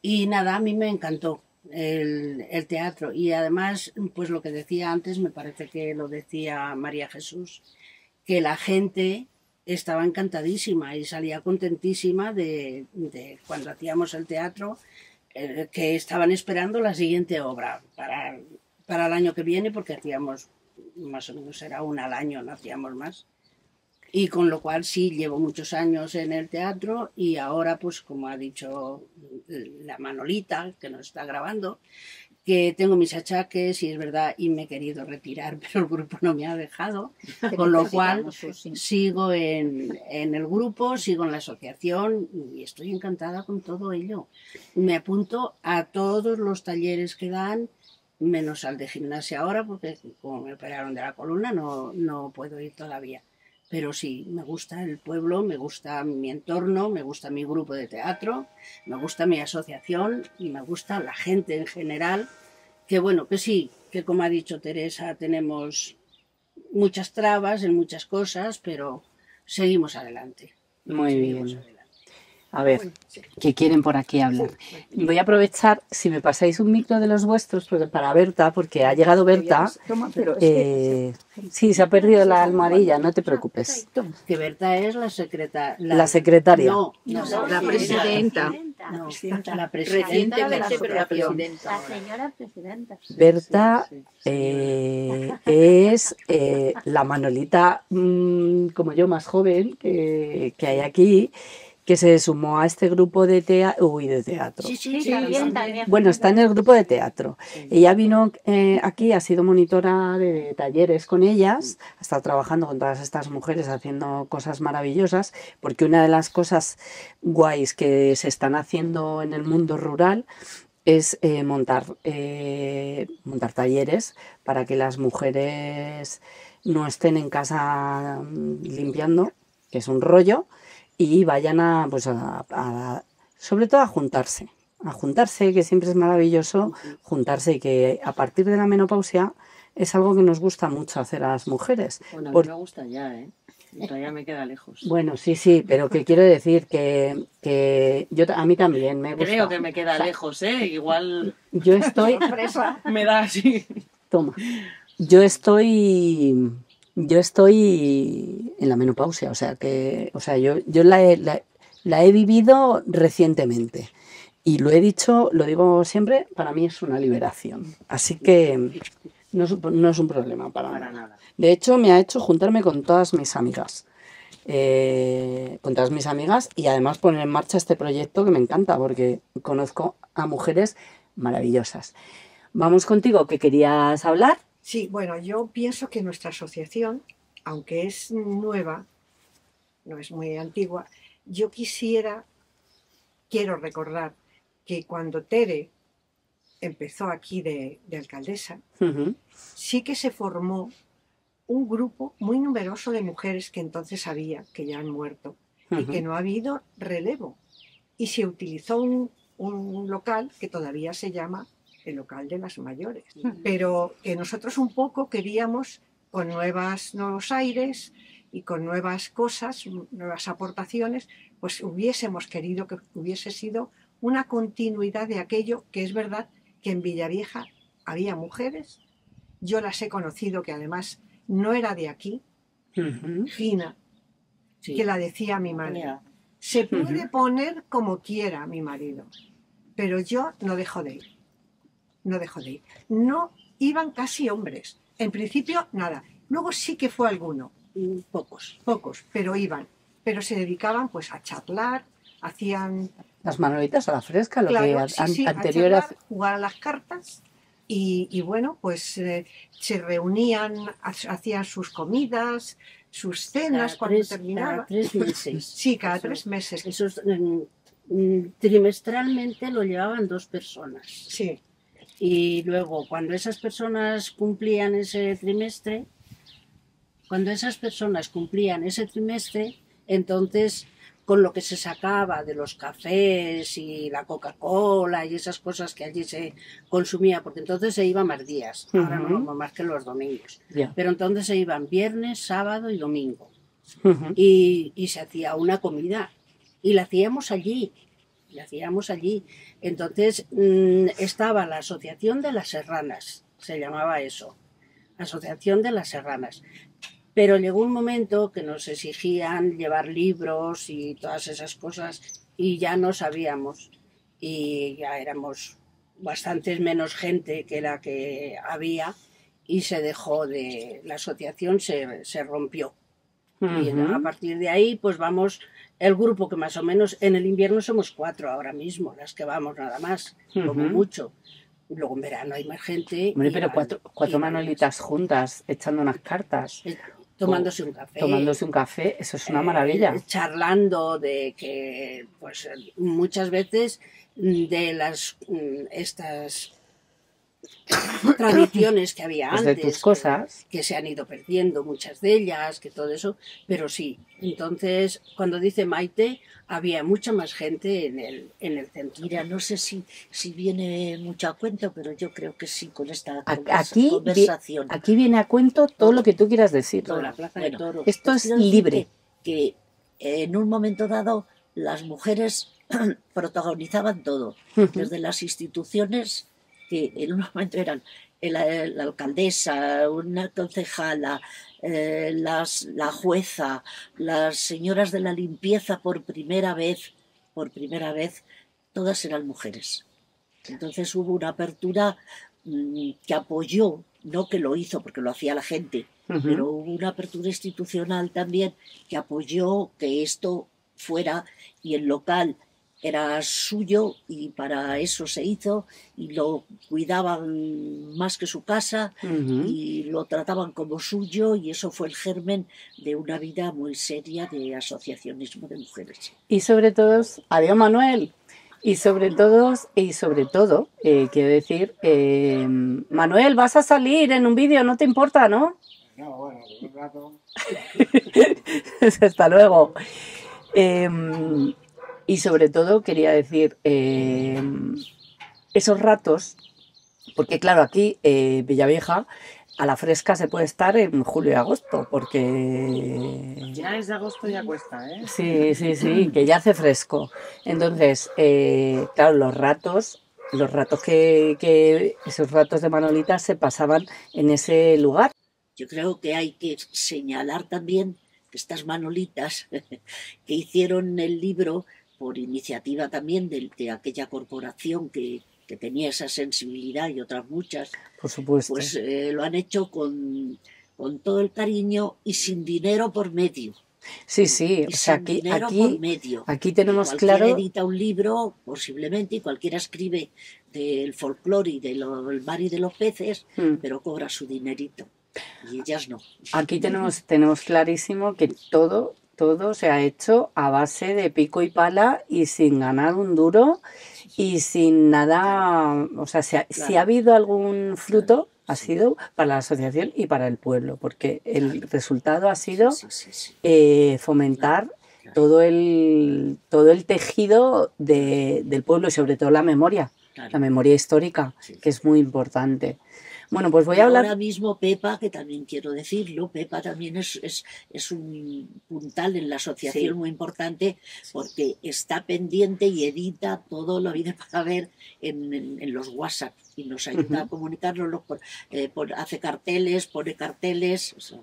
y nada, a mí me encantó el, el teatro y además, pues lo que decía antes, me parece que lo decía María Jesús, que la gente estaba encantadísima y salía contentísima de, de cuando hacíamos el teatro, eh, que estaban esperando la siguiente obra para, para el año que viene, porque hacíamos más o menos era una al año, no hacíamos más. Y con lo cual sí, llevo muchos años en el teatro y ahora, pues como ha dicho la Manolita, que nos está grabando, que tengo mis achaques y es verdad, y me he querido retirar, pero el grupo no me ha dejado, con lo cual sigo en, en el grupo, sigo en la asociación y estoy encantada con todo ello. Me apunto a todos los talleres que dan, menos al de gimnasia ahora, porque como me operaron de la columna no, no puedo ir todavía. Pero sí, me gusta el pueblo, me gusta mi entorno, me gusta mi grupo de teatro, me gusta mi asociación y me gusta la gente en general. Que bueno, que sí, que como ha dicho Teresa, tenemos muchas trabas en muchas cosas, pero seguimos adelante. Muy seguimos bien. Adelante. A ver, bueno, sí. ¿Qué quieren por aquí hablar? Voy a aprovechar, si me pasáis un micro de los vuestros, porque para Berta, porque ha llegado Berta. Eh, sí, se ha perdido la almohadilla, no te preocupes. Que Berta es la secretaria. La, la secretaria. No, no, no, la presidenta. La presidenta, no, la presidenta de la asociación. La señora presidenta. Berta eh, es eh, la Manolita, mmm, como yo, más joven que, que hay aquí, que se sumó a este grupo de teatro. Uy, de teatro. Sí, sí, sí, también, también. Bueno, está en el grupo de teatro. Ella vino eh, aquí, ha sido monitora de talleres con ellas, ha estado trabajando con todas estas mujeres, haciendo cosas maravillosas, porque una de las cosas guays que se están haciendo en el mundo rural es eh, montar, eh, montar talleres para que las mujeres no estén en casa limpiando, que es un rollo, y vayan a, pues a, a, sobre todo a juntarse, a juntarse, que siempre es maravilloso juntarse, y que a partir de la menopausia es algo que nos gusta mucho hacer a las mujeres. Bueno, a mí Por... me gusta ya, ¿eh? Todavía me queda lejos. Bueno, sí, sí, pero que quiero decir que, que yo, a mí también me gusta. Creo que me queda lejos, ¿eh? Igual... Yo estoy... me da así. Toma. Yo estoy... Yo estoy en la menopausia, o sea que, o sea, yo, yo la, he, la, la he vivido recientemente y lo he dicho, lo digo siempre, para mí es una liberación, así que no es, no es un problema para, para nada. De hecho, me ha hecho juntarme con todas mis amigas, eh, con todas mis amigas y además poner en marcha este proyecto que me encanta porque conozco a mujeres maravillosas. Vamos contigo, que querías hablar. Sí, bueno, yo pienso que nuestra asociación, aunque es nueva, no es muy antigua, yo quisiera, quiero recordar que cuando Tere empezó aquí de, de alcaldesa, uh-huh, sí que se formó un grupo muy numeroso de mujeres que entonces había, que ya han muerto, uh-huh, y que no ha habido relevo. Y se utilizó un, un local que todavía se llama el local de las mayores, pero que nosotros un poco queríamos con nuevas, nuevos aires y con nuevas cosas, nuevas aportaciones, pues hubiésemos querido que hubiese sido una continuidad de aquello que es verdad que en Villavieja había mujeres yo las he conocido, que además no era de aquí, uh-huh. Gina, sí. que la decía mi madre. Mira. Se puede uh-huh. poner como quiera mi marido, pero yo no dejo de ir. No dejo de ir. No iban casi hombres. En principio, nada. Luego sí que fue alguno. Pocos. Pocos, pero iban. Pero se dedicaban pues a charlar, hacían... Las manolitas a la fresca, lo claro, que an sí, sí, anterior a charlar, jugar a las cartas y, y bueno, pues eh, se reunían, hacían sus comidas, sus cenas cada cuando tres, terminaban. Cada tres meses. Sí, cada eso, tres meses. Eso es, mm, trimestralmente lo llevaban dos personas. Sí. Y luego, cuando esas personas cumplían ese trimestre, cuando esas personas cumplían ese trimestre, entonces, con lo que se sacaba de los cafés y la Coca-Cola y esas cosas que allí se consumía, porque entonces se iba más días, uh-huh. ahora no más que los domingos, yeah. pero entonces se iban viernes, sábado y domingo, uh-huh. y, y se hacía una comida, y la hacíamos allí. Y hacíamos allí. Entonces mmm, estaba la Asociación de las Serranas, se llamaba eso, Asociación de las Serranas. Pero llegó un momento que nos exigían llevar libros y todas esas cosas y ya no sabíamos. Y ya éramos bastantes menos gente que la que había y se dejó de... La asociación se, se rompió. Uh-huh. Y a partir de ahí pues vamos... El grupo que más o menos, en el invierno somos cuatro ahora mismo, las que vamos nada más, uh-huh. como mucho. Luego en verano hay más gente. Hombre, pero van, cuatro, cuatro manolitas van. juntas, echando unas cartas. Tomándose un café. Tomándose un café, eso es una eh, maravilla. Charlando de que, pues muchas veces, de las estas tradiciones que había pues antes. De tus cosas. Que, que se han ido perdiendo muchas de ellas, que todo eso, pero sí. Entonces, cuando dice Maite, había mucha más gente en el, en el centro. Mira, no sé si, si viene mucho a cuento, pero yo creo que sí con esta conversa, aquí, conversación. Aquí viene a cuento todo lo que tú quieras decir. Toda la plaza bueno, de toros. Esto es libre. Que, que en un momento dado las mujeres protagonizaban todo, uh-huh. desde las instituciones... que en un momento eran la, la alcaldesa, una concejala, eh, las, la jueza, las señoras de la limpieza por primera vez, por primera vez, todas eran mujeres. Entonces hubo una apertura mmm, que apoyó, no que lo hizo porque lo hacía la gente, uh-huh. pero hubo una apertura institucional también que apoyó que esto fuera y el local era suyo y para eso se hizo y lo cuidaban más que su casa uh-huh. y lo trataban como suyo y eso fue el germen de una vida muy seria de asociacionismo de mujeres. Y sobre todo, adiós Manuel, y sobre todo, y sobre todo eh, quiero decir, eh, Manuel, vas a salir en un vídeo, no te importa, ¿no? No, bueno, un rato. Hasta luego. Eh, Y sobre todo quería decir eh, esos ratos, porque claro, aquí eh, Villavieja a la fresca se puede estar en julio y agosto, porque... Ya desde agosto ya cuesta, ¿eh? Sí, sí, sí, que ya hace fresco. Entonces, eh, claro, los ratos, los ratos que, que esos ratos de Manolitas se pasaban en ese lugar. Yo creo que hay que señalar también que estas Manolitas que hicieron el libro... por iniciativa también de, de aquella corporación que, que tenía esa sensibilidad y otras muchas, por supuesto. Pues eh, lo han hecho con, con todo el cariño y sin dinero por medio. Sí, sí, y o sea, aquí, aquí, aquí tenemos cualquiera claro... Cualquiera edita un libro, posiblemente, y cualquiera escribe del folclore y del mar y de los peces, mm. pero cobra su dinerito, y ellas no. Aquí tenemos, tenemos clarísimo que todo... Todo se ha hecho a base de pico y pala y sin ganar un duro y sin nada... O sea, si ha, claro. si ha habido algún fruto, ha sido para la asociación y para el pueblo, porque el resultado ha sido sí, sí, sí. Eh, fomentar claro, claro. todo el, todo el tejido de, del pueblo y sobre todo la memoria, claro. la memoria histórica, sí. que es muy importante. Bueno, pues voy a hablar... Ahora mismo Pepa, que también quiero decirlo, Pepa también es, es, es un puntal en la asociación, sí, muy importante, porque está pendiente y edita todo lo vida para ver en, en, en los WhatsApp y nos ayuda, uh-huh, a comunicarnos, eh, hace carteles, pone carteles... O sea,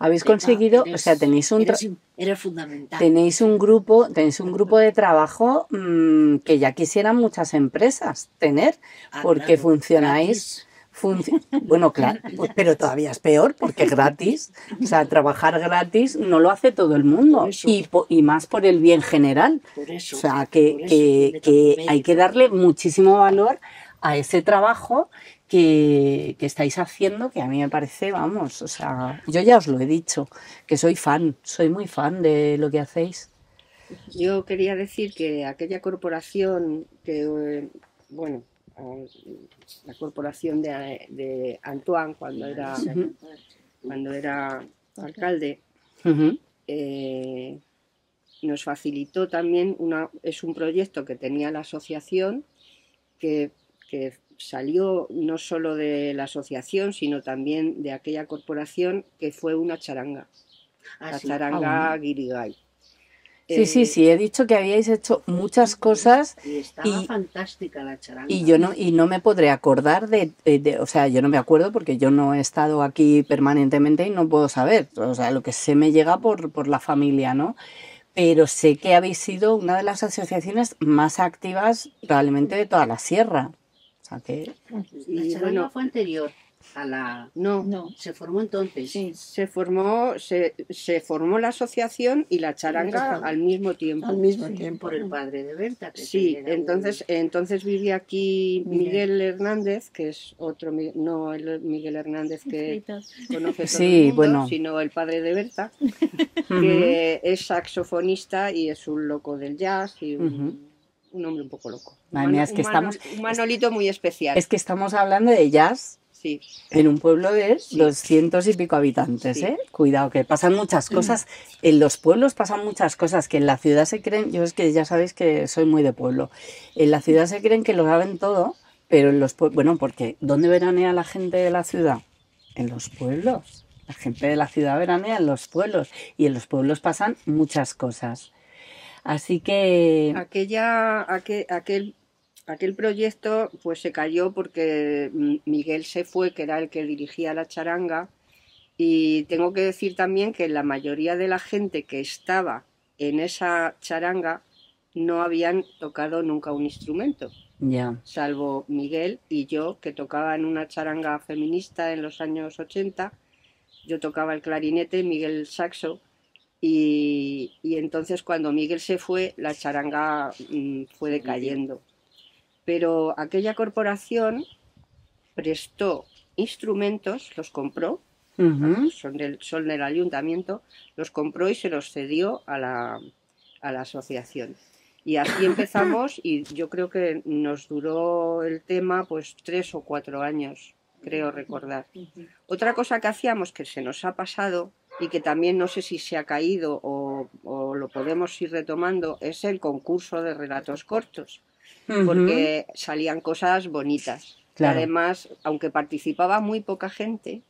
habéis Pepa, conseguido, eres, o sea, tenéis un eres, eres fundamental. Tenéis un grupo, tenéis un grupo de trabajo mmm, que ya quisieran muchas empresas tener, ah, porque claro, funcionáis, func bueno, claro, pues, pero todavía es peor porque gratis, o sea, trabajar gratis no lo hace todo el mundo y, y más por el bien general, por eso, o sea, que, por eso, que, que hay que darle muchísimo valor a ese trabajo que, que estáis haciendo, que a mí me parece, vamos, o sea, yo ya os lo he dicho, que soy fan, soy muy fan de lo que hacéis. Yo quería decir que aquella corporación, que, bueno, la corporación de, de Antoine cuando era, uh-huh, cuando era alcalde, uh-huh, eh, nos facilitó también, una, es un proyecto que tenía la asociación que... que salió no solo de la asociación, sino también de aquella corporación que fue una charanga, ah, la sí, charanga ah, bueno. Girigai. Sí, eh, sí, sí, he dicho que habíais hecho muchas cosas. Y estaba y, fantástica la charanga. Y yo no, y no me podré acordar de, de, de, o sea, yo no me acuerdo porque yo no he estado aquí permanentemente y no puedo saber, o sea, lo que sé me llega por, por la familia, ¿no? Pero sé que habéis sido una de las asociaciones más activas probablemente de toda la sierra. Que... La charanga bueno, fue anterior a la... No, no. Se formó entonces. Sí, se formó, se, se formó la asociación y la charanga al mismo tiempo. Al mismo sí, tiempo. Por el padre de Berta. Que sí, entonces, un... entonces vivía aquí Miguel. Miguel Hernández, que es otro... No el Miguel Hernández que conoce todo sí, el mundo, bueno, sino el padre de Berta, que es saxofonista y es un loco del jazz y un... Uh-huh. Un hombre un poco loco. Madre mía, es que estamos, un manolito muy especial. Es que estamos hablando de jazz, sí, en un pueblo de sí, doscientos y pico habitantes, sí, ¿eh? Cuidado, que pasan muchas cosas. En los pueblos pasan muchas cosas que en la ciudad se creen... Yo es que ya sabéis que soy muy de pueblo. En la ciudad se creen que lo saben todo, pero en los pueblos... Bueno, porque ¿dónde veranea la gente de la ciudad? En los pueblos. La gente de la ciudad veranea en los pueblos. Y en los pueblos pasan muchas cosas. Así que... Aquella, aquel, aquel, aquel proyecto pues se cayó porque Miguel se fue, que era el que dirigía la charanga, y tengo que decir también que la mayoría de la gente que estaba en esa charanga no habían tocado nunca un instrumento, yeah, salvo Miguel y yo, que tocaba en una charanga feminista en los años ochenta, yo tocaba el clarinete, Miguel el saxo. Y, y entonces cuando Miguel se fue, la charanga mmm, fue decayendo. Pero aquella corporación prestó instrumentos, los compró, uh-huh, son, del, son del ayuntamiento, los compró y se los cedió a la, a la asociación. Y así empezamos y yo creo que nos duró el tema pues tres o cuatro años, creo recordar. Uh-huh. Otra cosa que hacíamos que se nos ha pasado... y que también no sé si se ha caído o, o lo podemos ir retomando, es el concurso de relatos cortos, uh-huh, porque salían cosas bonitas. Claro. Además, aunque participaba muy poca gente,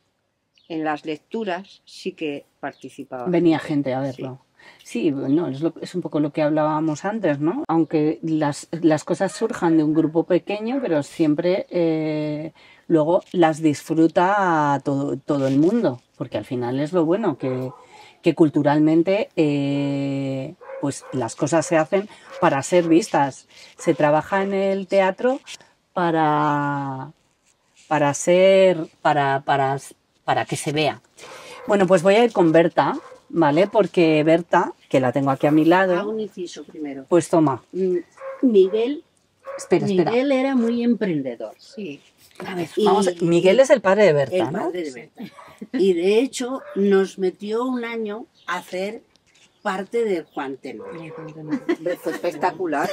en las lecturas sí que participaba. Venía gente a verlo. Sí. Sí, bueno, es, lo, es un poco lo que hablábamos antes, ¿no? Aunque las, las cosas surjan de un grupo pequeño, pero siempre eh, luego las disfruta todo, todo el mundo, porque al final es lo bueno, que, que culturalmente eh, pues las cosas se hacen para ser vistas. Se trabaja en el teatro para, para, ser, para, para, para que se vea. Bueno, pues voy a ir con Berta. Vale, porque Berta, que la tengo aquí a mi lado... A un inciso primero. Pues toma. Miguel, espera, espera. Miguel era muy emprendedor. Sí. A ver, y, vamos a, Miguel es el padre de Berta, el ¿no? padre de Berta. Y de hecho nos metió un año a hacer parte del Juan Telón. Fue espectacular.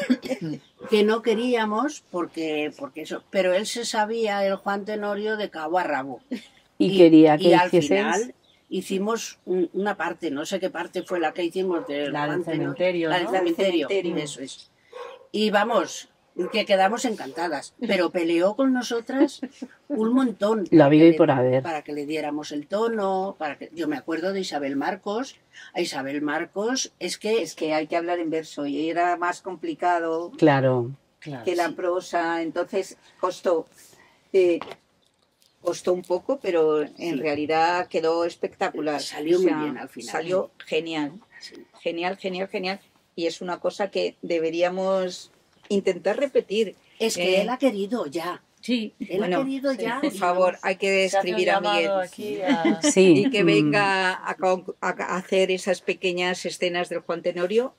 Que no queríamos porque, porque eso... Pero él se sabía el Juan Tenorio de cabo a rabo. Y, y quería que y al final... Hicimos una parte, no sé qué parte fue la que hicimos del cementerio, ¿no? La del cementerio, eso es. Y vamos, que quedamos encantadas, pero peleó con nosotras un montón. La vida y por haber. Para que le diéramos el tono, para que... Yo me acuerdo de Isabel Marcos, a Isabel Marcos es que... Es que hay que hablar en verso y era más complicado claro, claro, que la prosa, entonces costó, eh, costó un poco, pero en sí. realidad quedó espectacular. Salió o sea, muy bien al final. Salió genial, sí. genial, genial, genial. Y es una cosa que deberíamos... intentar repetir. Es que eh, él ha querido ya. Sí. Él bueno, ha querido ya. Por favor, hay que escribir a Miguel. Aquí a... Sí. Y que venga a, a hacer esas pequeñas escenas del Juan Tenorio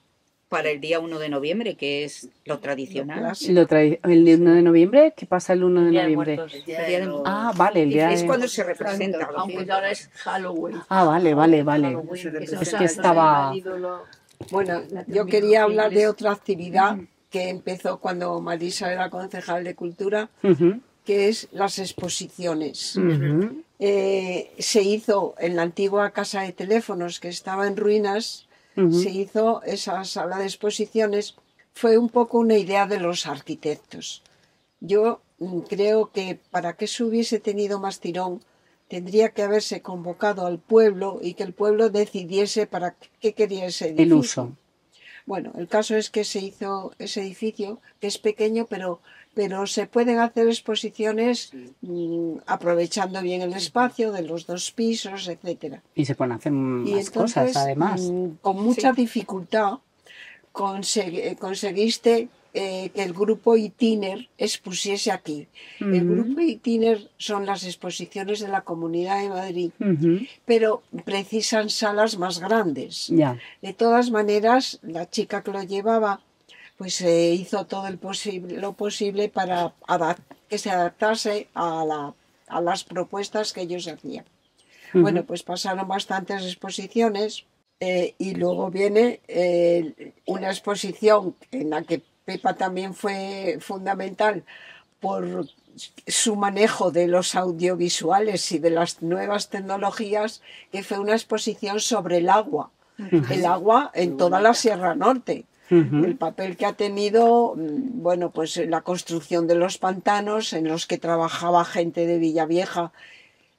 para el día uno de noviembre, que es lo tradicional. Lo tra ¿El día uno de noviembre? ¿Qué pasa el uno de noviembre? El día de los... Ah, vale, el día es de... cuando se representa. Aunque ahora es Halloween. Ah, vale, vale, vale. Es que estaba... Bueno, yo quería hablar de otra actividad que empezó cuando Marisa era concejal de Cultura, uh-huh. que es las exposiciones. Uh-huh. eh, se hizo en la antigua Casa de Teléfonos, que estaba en ruinas, uh-huh. se hizo esa sala de exposiciones. Fue un poco una idea de los arquitectos. Yo creo que para que eso hubiese tenido más tirón, tendría que haberse convocado al pueblo y que el pueblo decidiese para qué quería ese edificio. El uso. Bueno, el caso es que se hizo ese edificio, que es pequeño, pero, pero se pueden hacer exposiciones mmm, aprovechando bien el espacio de los dos pisos, etcétera. Y se pueden hacer más y entonces, cosas, además. Mmm, con mucha sí. dificultad consegu- conseguiste eh, que el grupo Itiner expusiese aquí. Uh-huh. El grupo Itiner son las exposiciones de la Comunidad de Madrid, uh-huh. pero precisan salas más grandes. Yeah. De todas maneras, la chica que lo llevaba pues eh, hizo todo el posible, lo posible para que se adaptase a, la, a las propuestas que ellos hacían. Uh-huh. Bueno, pues pasaron bastantes exposiciones eh, y luego viene eh, una exposición en la que Pepa también fue fundamental por su manejo de los audiovisuales y de las nuevas tecnologías, que fue una exposición sobre el agua, uh-huh. el agua en toda la Sierra Norte, uh-huh. el papel que ha tenido, bueno, pues la construcción de los pantanos en los que trabajaba gente de Villavieja,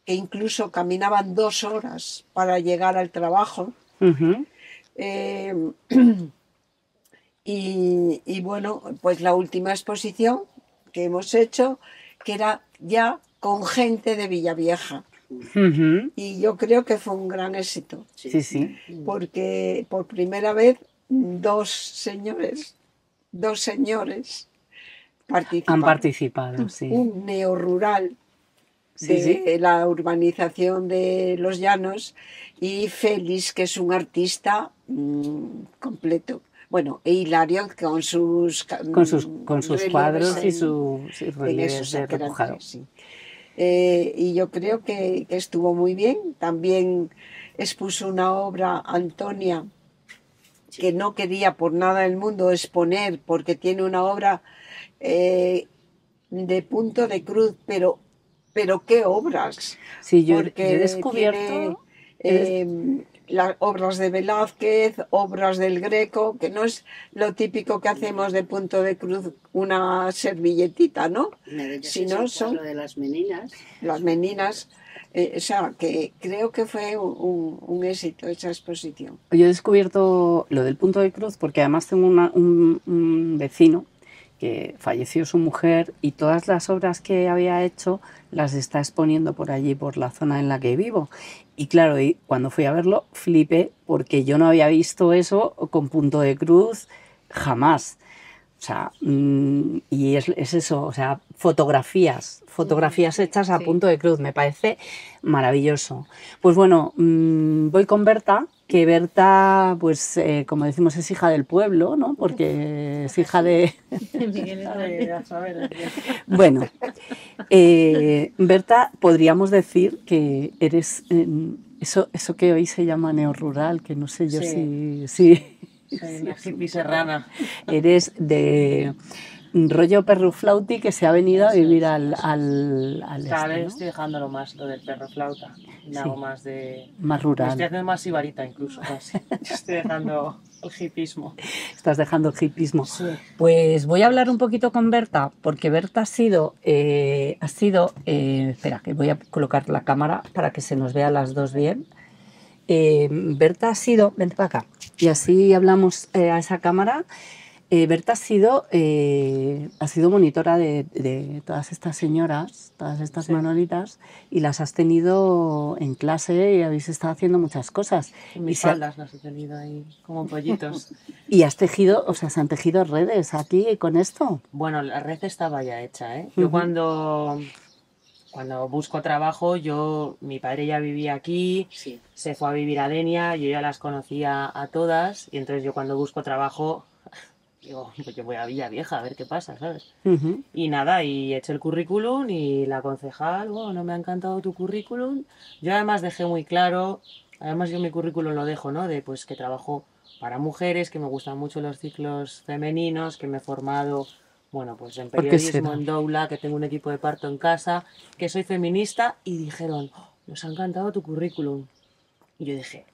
que incluso caminaban dos horas para llegar al trabajo. Uh-huh. eh, Y, y bueno, pues la última exposición que hemos hecho, que era ya con gente de Villavieja. Uh-huh. Y yo creo que fue un gran éxito. Sí, sí. Porque por primera vez dos señores, dos señores participaron. Han participado, sí. Un neorural de sí, sí. la urbanización de Los Llanos y Félix, que es un artista mmm, completo. Bueno, e Hilario con sus, con sus, con sus cuadros en, y sus su relieves de repujado. Sí. Eh, y yo creo que, que estuvo muy bien. También expuso una obra Antonia, sí. que no quería por nada del mundo exponer, porque tiene una obra eh, de punto de cruz, pero, pero ¿qué obras? Sí, yo, porque yo he descubierto... Tiene, las obras de Velázquez, obras del Greco, que no es lo típico que hacemos de punto de cruz, una servilletita, ¿no? Sino son lo de las meninas. Las meninas, eh, o sea, que creo que fue un, un éxito esa exposición. Yo he descubierto lo del punto de cruz porque además tengo una, un, un vecino que falleció su mujer y todas las obras que había hecho las está exponiendo por allí, por la zona en la que vivo. Y claro, y cuando fui a verlo, flipé, porque yo no había visto eso con punto de cruz jamás. O sea, y es, es eso, o sea, fotografías, fotografías hechas a sí. punto de cruz, me parece maravilloso. Pues bueno, voy con Berta, que Berta, pues eh, como decimos, es hija del pueblo, ¿no? Porque es hija de... Bueno, eh, Berta, podríamos decir que eres... Eh, eso, eso que hoy se llama neorural, que no sé yo sí. si... si sí, sí, sí, sí, sí. Serrana. Eres de... rollo perroflauti que se ha venido a vivir al, al, al Cada este, vez ¿no? estoy dejándolo más, lo del perroflauta. Me sí. hago más de... Más rural. Me estoy haciendo más sibarita incluso. Más. Estoy dejando el hipismo. Estás dejando el hipismo. Sí. Pues voy a hablar un poquito con Berta, porque Berta ha sido... Eh, ha sido eh, espera, que voy a colocar la cámara para que se nos vea las dos bien. Eh, Berta ha sido... Vente para acá. Y así hablamos eh, a esa cámara... Eh, Berta ha sido, eh, ha sido monitora de, de todas estas señoras, todas estas sí. manolitas, y las has tenido en clase y habéis estado haciendo muchas cosas. En mis faldas ha... las he tenido ahí, como pollitos. Y has tejido, o sea, se han tejido redes aquí con esto. Bueno, la red estaba ya hecha, ¿eh? Yo uh-huh. cuando, cuando busco trabajo, yo, mi padre ya vivía aquí, sí. se fue a vivir a Denia, yo ya las conocía a todas, y entonces yo cuando busco trabajo... Digo, pues yo voy a Villavieja a ver qué pasa, ¿sabes? Uh-huh. Y nada, y eché el currículum y la concejal, bueno, no me ha encantado tu currículum. Yo además dejé muy claro, además yo mi currículum lo dejo, ¿no? De pues que trabajo para mujeres, que me gustan mucho los ciclos femeninos, que me he formado, bueno, pues en periodismo, en doula, que tengo un equipo de parto en casa, que soy feminista, y dijeron, oh, nos ha encantado tu currículum. Y yo dije...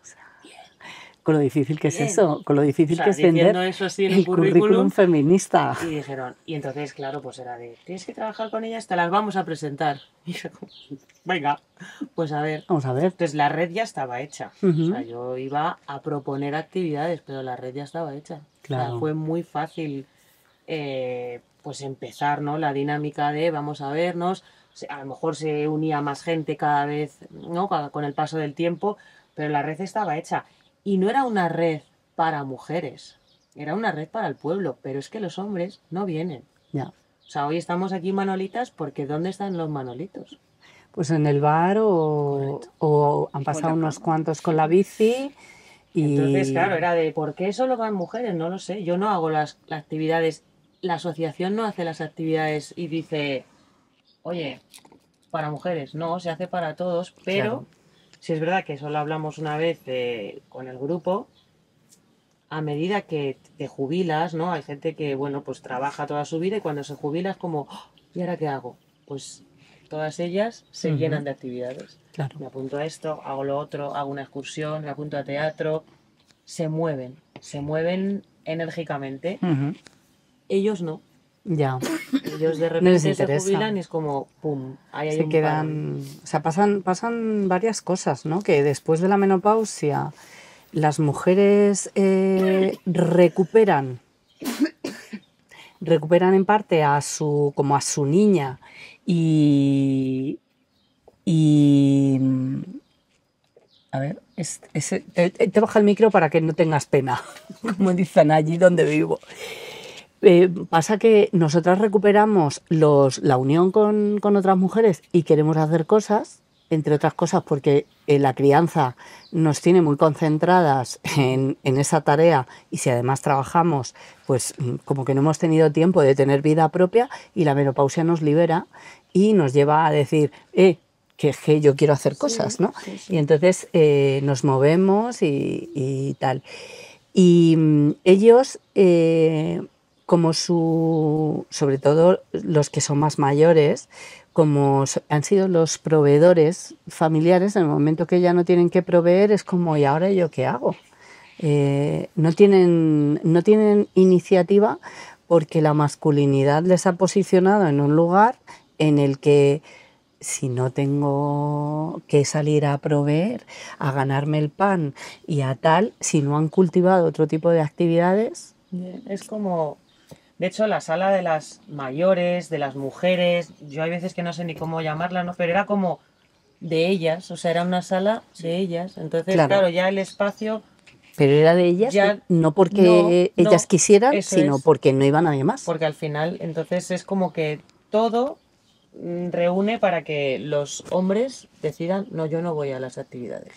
Con lo difícil que Bien. es eso, con lo difícil o sea, que es vender eso sí, en el currículum, currículum feminista. Y dijeron, y entonces, claro, pues era de, tienes que trabajar con ellas, te las vamos a presentar. Y yo, venga, pues a ver. Vamos a ver. Entonces la red ya estaba hecha. Uh-huh. O sea, yo iba a proponer actividades, pero la red ya estaba hecha. Claro. O sea, fue muy fácil eh, pues empezar, ¿no? La dinámica de vamos a vernos. A lo mejor se unía más gente cada vez, ¿no? Con el paso del tiempo, pero la red estaba hecha. Y no era una red para mujeres, era una red para el pueblo, pero es que los hombres no vienen. Ya. O sea, hoy estamos aquí manolitas porque ¿dónde están los manolitos? Pues en el bar o, o han pasado unos cuantos con la bici. Y... Entonces, claro, era de ¿por qué solo van mujeres? No lo sé, yo no hago las, las actividades, la asociación no hace las actividades y dice, oye, para mujeres, no, se hace para todos, pero... Claro. Sí, es verdad que solo hablamos una vez eh, con el grupo. A medida que te jubilas, ¿no? Hay gente que, bueno, pues trabaja toda su vida y cuando se jubila es como, ¡oh! ¿Y ahora qué hago? Pues todas ellas se uh-huh. llenan de actividades. Claro. Me apunto a esto, hago lo otro, hago una excursión, me apunto a teatro. Se mueven, se mueven enérgicamente. Uh-huh. Ellos no. Ya. Ellos de repente se jubilan y es como pum, ahí hay se un quedan, o sea, pasan pasan varias cosas, ¿no? Que después de la menopausia las mujeres eh, recuperan recuperan en parte a su como a su niña y y a ver, es, es, te, te baja el micro para que no tengas pena, como dicen allí donde vivo. Eh, pasa que nosotras recuperamos los, la unión con, con otras mujeres y queremos hacer cosas, entre otras cosas porque eh, la crianza nos tiene muy concentradas en, en esa tarea y si además trabajamos, pues como que no hemos tenido tiempo de tener vida propia y la menopausia nos libera y nos lleva a decir, eh, que, que yo quiero hacer cosas, sí, ¿no? Sí, sí. Y entonces eh, nos movemos y, y tal. Y mmm, ellos... Eh, como su, sobre todo los que son más mayores, como han sido los proveedores familiares, en el momento que ya no tienen que proveer, es como, ¿y ahora yo qué hago? Eh, no tienen, no tienen iniciativa porque la masculinidad les ha posicionado en un lugar en el que si no tengo que salir a proveer, a ganarme el pan y a tal, si no han cultivado otro tipo de actividades... Es como... De hecho, la sala de las mayores, de las mujeres, yo hay veces que no sé ni cómo llamarla, ¿no? Pero era como de ellas, o sea, era una sala de ellas. Entonces, claro, claro ya el espacio... Pero era de ellas, ya, no porque no, ellas no, quisieran, sino es, porque no iba nadie más. Porque al final, entonces, es como que todo reúne para que los hombres decidan, no, yo no voy a las actividades.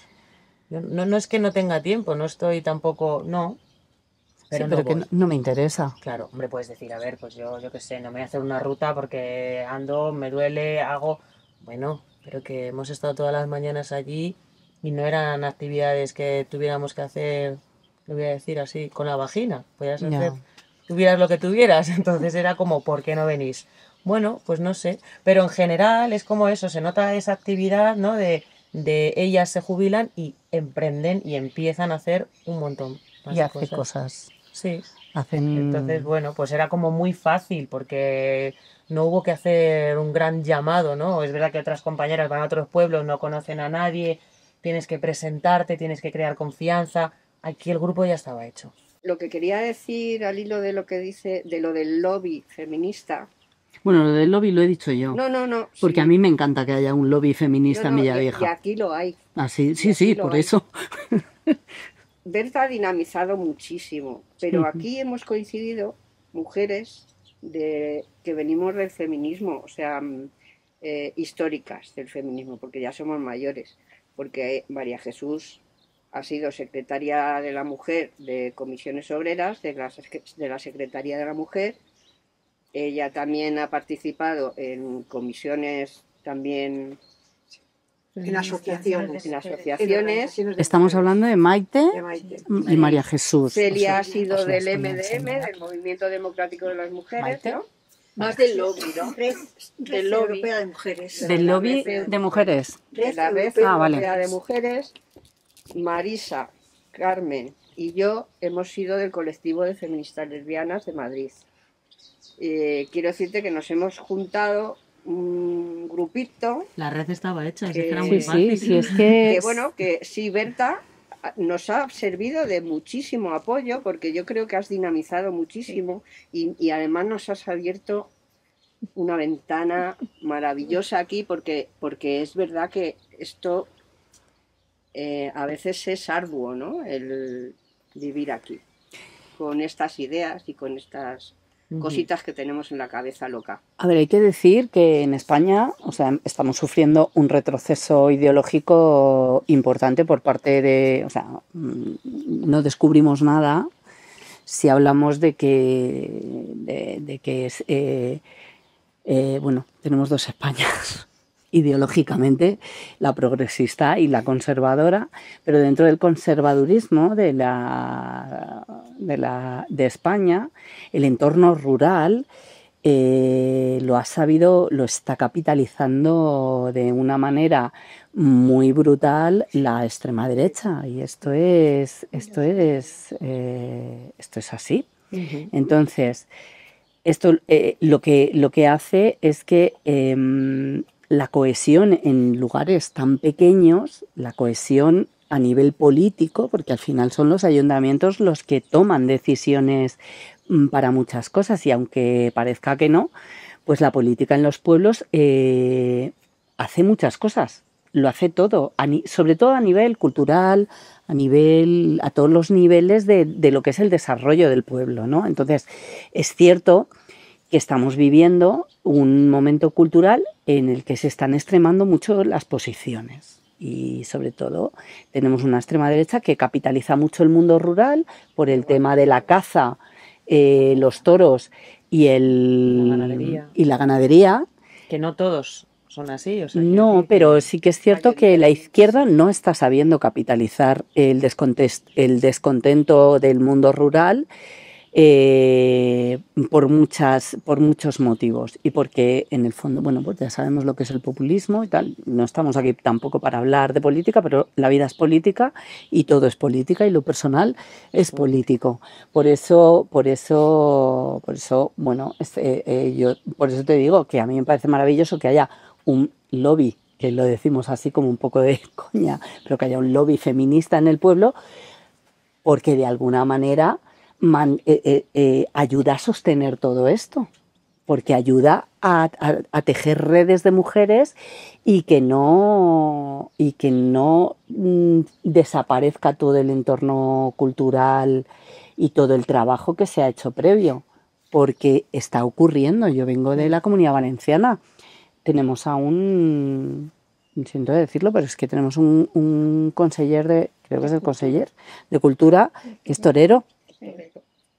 Yo, no, no es que no tenga tiempo, no estoy tampoco... no. Pero, sí, pero no que no, no me interesa. Claro, hombre, puedes decir, a ver, pues yo, yo qué sé, no me voy a hacer una ruta porque ando, me duele, hago... Bueno, pero que hemos estado todas las mañanas allí y no eran actividades que tuviéramos que hacer, lo voy a decir así, con la vagina. Podías hacer no. tuvieras lo que tuvieras, entonces era como, ¿por qué no venís? Bueno, pues no sé, pero en general es como eso, se nota esa actividad, ¿no? De, de ellas se jubilan y emprenden y empiezan a hacer un montón más y hace cosas. cosas. Sí. Hacen... Entonces, bueno, pues era como muy fácil porque no hubo que hacer un gran llamado, ¿no? Es verdad que otras compañeras van a otros pueblos, no conocen a nadie, tienes que presentarte, tienes que crear confianza. Aquí el grupo ya estaba hecho. Lo que quería decir al hilo de lo que dice, de lo del lobby feminista... Bueno, lo del lobby lo he dicho yo. No, no, no. Porque sí. A mí me encanta que haya un lobby feminista no, no, en Villavieja. Y, y aquí lo hay. Ah, sí, sí, sí, por hay. eso. Berta ha dinamizado muchísimo, pero aquí hemos coincidido mujeres de, que venimos del feminismo, o sea, eh, históricas del feminismo, porque ya somos mayores, porque María Jesús ha sido secretaria de la mujer de Comisiones Obreras, de la, de la Secretaría de la Mujer. Ella también ha participado en comisiones también... En asociaciones. En asociaciones. Estamos hablando de Maite, de Maite. y María Jesús. Celia ha sido del M D M, del Movimiento Democrático de las Mujeres, ¿no? Más del lobby, ¿no? Del lobby de mujeres. Del lobby de mujeres. De la Red Europea de Mujeres. Marisa, Carmen y yo hemos sido del Colectivo de Feministas Lesbianas de Madrid. Eh, quiero decirte que nos hemos juntado un grupito. La red estaba hecha, que, es que era muy sí, fácil. Sí, sí, es que, que es... bueno, que sí, Berta nos ha servido de muchísimo apoyo, porque yo creo que has dinamizado muchísimo y, y además nos has abierto una ventana maravillosa aquí, porque, porque es verdad que esto eh, a veces es arduo, ¿no? El vivir aquí, con estas ideas y con estas... cositas que tenemos en la cabeza loca. A ver, hay que decir que en España, o sea, estamos sufriendo un retroceso ideológico importante por parte de... O sea, no descubrimos nada si hablamos de que... De, de que es, eh, eh, bueno, tenemos dos Españas ideológicamente, la progresista y la conservadora, pero dentro del conservadurismo de, la, de, la, de España, el entorno rural eh, lo ha sabido, lo está capitalizando de una manera muy brutal la extrema derecha, y esto es, esto es, eh, esto es así. Uh-huh. Entonces, esto eh, lo, que, lo que hace es que eh, la cohesión en lugares tan pequeños, la cohesión a nivel político, porque al final son los ayuntamientos los que toman decisiones para muchas cosas, y aunque parezca que no, pues la política en los pueblos eh, hace muchas cosas, lo hace todo, sobre todo a nivel cultural, a nivel, a todos los niveles de, de lo que es el desarrollo del pueblo, ¿no? Entonces, es cierto que estamos viviendo un momento cultural en el que se están extremando mucho las posiciones, y sobre todo tenemos una extrema derecha que capitaliza mucho el mundo rural por el tema de la caza, eh, los toros y, el, la ganadería. y la ganadería. Que no todos son así. O sea, no, pero sí que es cierto que la izquierda no está sabiendo capitalizar el, el descontento del mundo rural. Eh, por muchas por muchos motivos, y porque en el fondo, bueno, pues ya sabemos lo que es el populismo y tal, no estamos aquí tampoco para hablar de política, pero la vida es política y todo es política y lo personal es político. Por eso, por eso, por eso, bueno, este, eh, yo por eso te digo que a mí me parece maravilloso que haya un lobby, que lo decimos así como un poco de coña, pero que haya un lobby feminista en el pueblo, porque de alguna manera Man, eh, eh, eh, ayuda a sostener todo esto, porque ayuda a, a, a tejer redes de mujeres y que no, y que no mm, desaparezca todo el entorno cultural y todo el trabajo que se ha hecho previo, porque está ocurriendo. Yo vengo de la Comunidad Valenciana, tenemos a un, siento decirlo, pero es que tenemos un, un conseller de, creo que es el conseller de Cultura, que es torero.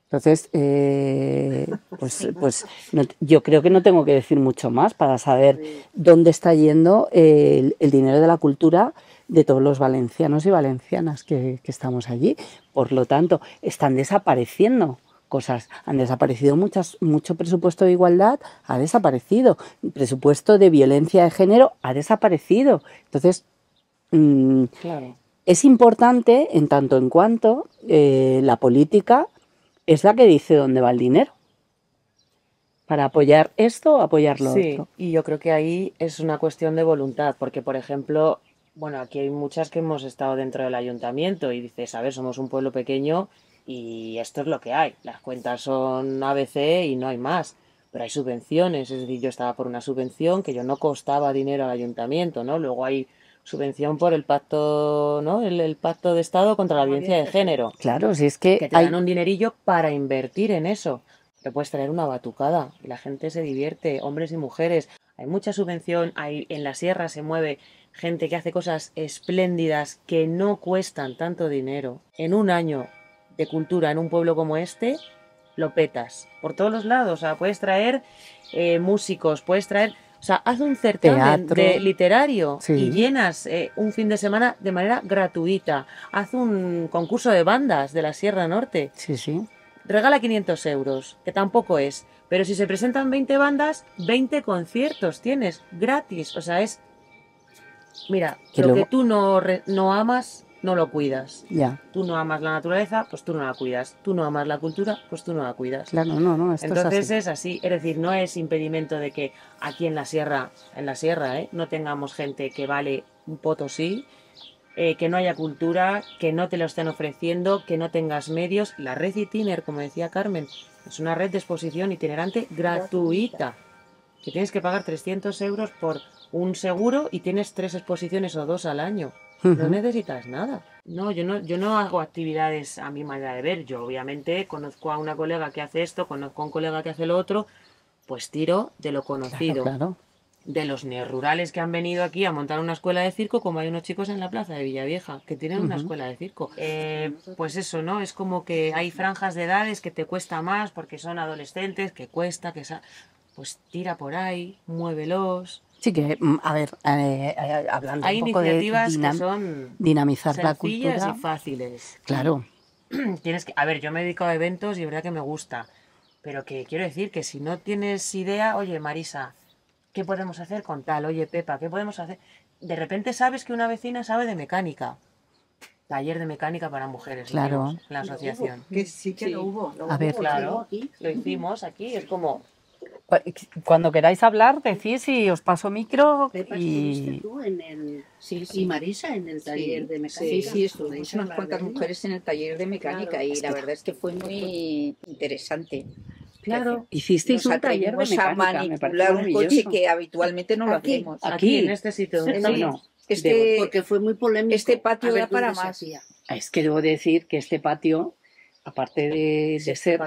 Entonces, eh, pues, pues no, yo creo que no tengo que decir mucho más para saber dónde está yendo el, el dinero de la cultura de todos los valencianos y valencianas que, que estamos allí. Por lo tanto, están desapareciendo cosas. Han desaparecido muchas, mucho presupuesto de igualdad, ha desaparecido. Presupuesto de violencia de género ha desaparecido. Entonces, mmm, claro. Es importante en tanto en cuanto eh, la política es la que dice dónde va el dinero. Para apoyar esto o apoyar lo sí, otro. Y yo creo que ahí es una cuestión de voluntad, porque, por ejemplo, bueno, aquí hay muchas que hemos estado dentro del ayuntamiento y dices, a ver, somos un pueblo pequeño y esto es lo que hay. Las cuentas son A B C y no hay más, pero hay subvenciones. Es decir, yo estaba por una subvención que yo no costaba dinero al ayuntamiento, ¿no? Luego hay subvención por el pacto, ¿no? El, el pacto de Estado contra la violencia de género. Claro, si es que... Que te hay... dan un dinerillo para invertir en eso. Te puedes traer una batucada, la gente se divierte, hombres y mujeres, hay mucha subvención, hay, en la sierra se mueve gente que hace cosas espléndidas que no cuestan tanto dinero. En un año de cultura en un pueblo como este, lo petas, por todos los lados, o sea, puedes traer eh, músicos, puedes traer, o sea, haz un certamen de literario sí. y llenas eh, un fin de semana de manera gratuita, haz un concurso de bandas de la Sierra Norte. Sí, sí. Regala quinientos euros, que tampoco es. Pero si se presentan veinte bandas, veinte conciertos tienes, gratis. O sea, es... Mira, que lo luego... que tú no, re, no amas, no lo cuidas. Ya. Tú no amas la naturaleza, pues tú no la cuidas. Tú no amas la cultura, pues tú no la cuidas. Claro, no, no, esto entonces es así. Es así. Es decir, no es impedimento de que aquí en la sierra, en la sierra, ¿eh? no tengamos gente que vale un potosí, Eh, que no haya cultura, que no te lo estén ofreciendo, que no tengas medios. La red Itiner, como decía Carmen, es una red de exposición itinerante gratuita, que tienes que pagar trescientos euros por un seguro y tienes tres exposiciones o dos al año. Uh-huh. No necesitas nada. No, yo no, yo no hago actividades a mi manera de ver. Yo obviamente conozco a una colega que hace esto, conozco a un colega que hace lo otro, pues tiro de lo conocido. Claro, claro. De los neorrurales que han venido aquí a montar una escuela de circo, como hay unos chicos en la plaza de Villavieja que tienen una escuela de circo. Eh, pues eso, ¿no? Es como que hay franjas de edades que te cuesta más porque son adolescentes, que cuesta, que... Sa pues tira por ahí, muévelos... Sí que, a ver, eh, eh, hablando hay un poco de dinam que son dinamizar la cultura... sencillas y fáciles. Claro. Tienes que... A ver, yo me dedico a eventos y es verdad que me gusta, pero que quiero decir que si no tienes idea, oye, Marisa... ¿Qué podemos hacer con tal? Oye, Pepa, ¿qué podemos hacer? De repente sabes que una vecina sabe de mecánica. Taller de mecánica para mujeres. Claro. Digamos, en la asociación. Que sí que sí. Lo hubo. Lo a hubo, ver. Claro, lo hicimos aquí. Es como... Cuando queráis hablar, decís y os paso micro. Pepa, y... tú en el... sí, sí. Y Marisa en el taller sí, de mecánica. Sí, sí, estuvimos unas cuantas mujeres en el taller de mecánica claro. y la verdad es que fue muy interesante. Claro, hicisteis un taller de mecánica, a manipular un coche que habitualmente no lo aquí, hacemos. Aquí, aquí, en este sitio. Sí, sí. No, este, de... porque fue muy polémico. Este patio era para más. Es que debo decir que este patio, aparte de, de ser,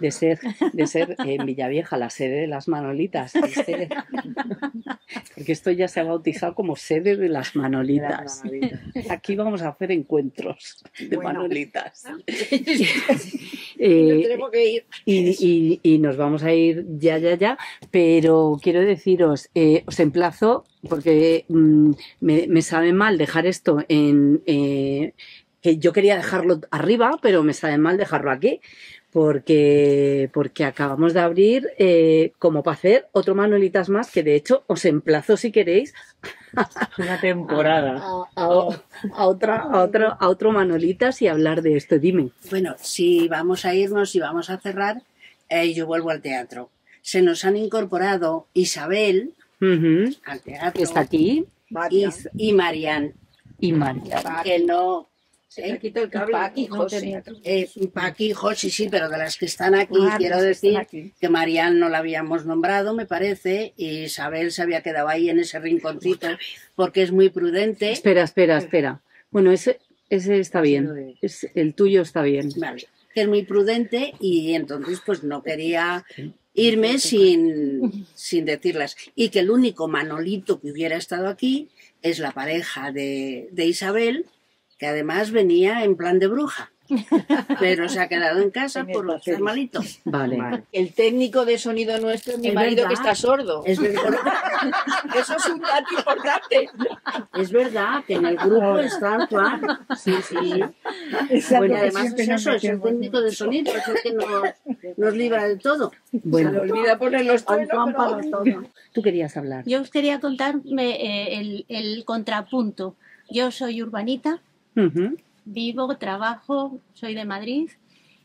de ser, de ser en Villavieja la sede de las Manolitas, este, porque esto ya se ha bautizado como sede de las Manolitas. De las Manolitas. Aquí vamos a hacer encuentros de bueno. Manolitas. Eh, tenemos que ir. Y, y, y nos vamos a ir ya, ya, ya, pero quiero deciros, eh, os emplazo, porque mm, me, me sabe mal dejar esto en... Eh, que yo quería dejarlo arriba, pero me sabe mal dejarlo aquí, porque, porque acabamos de abrir eh, como para hacer otro Manolitas más, que de hecho os emplazo si queréis una temporada a, a, a, a, otra, a, otro, a otro Manolitas y hablar de esto. Dime. Bueno, si vamos a irnos y vamos a cerrar, eh, yo vuelvo al teatro. Se nos han incorporado Isabel uh-huh. al teatro. Está aquí. Marian. Y, y Marian. Y Marian. Que no... ¿Eh? El cable, Paqui, no José. Eh, Paqui, José, sí, pero de las que están aquí, claro, quiero decir aquí. Que Marian no la habíamos nombrado, me parece, y Isabel se había quedado ahí en ese rinconcito, porque es muy prudente. Espera, espera, espera. Bueno, ese, ese está bien, es, el tuyo está bien. Vale, que es muy prudente y entonces pues no quería irme sin, sin decirlas. Y que el único Manolito que hubiera estado aquí es la pareja de, de Isabel, que además venía en plan de bruja. Pero se ha quedado en casa por los hermanitos. Vale. Vale. El técnico de sonido nuestro es mi es marido, verdad. Que está sordo. Es verdad. Eso es un dato importante. Es verdad que en el grupo está Antoine. Sí, sí. Exacto. Bueno, además es eso, es el técnico de sonido, es el que nos, nos libra de todo. Bueno, se olvida poner los tonos, pero... para todo. Tú querías hablar. Yo os quería contarme el, el contrapunto. Yo soy urbanita. Uh-huh. Vivo, trabajo, soy de Madrid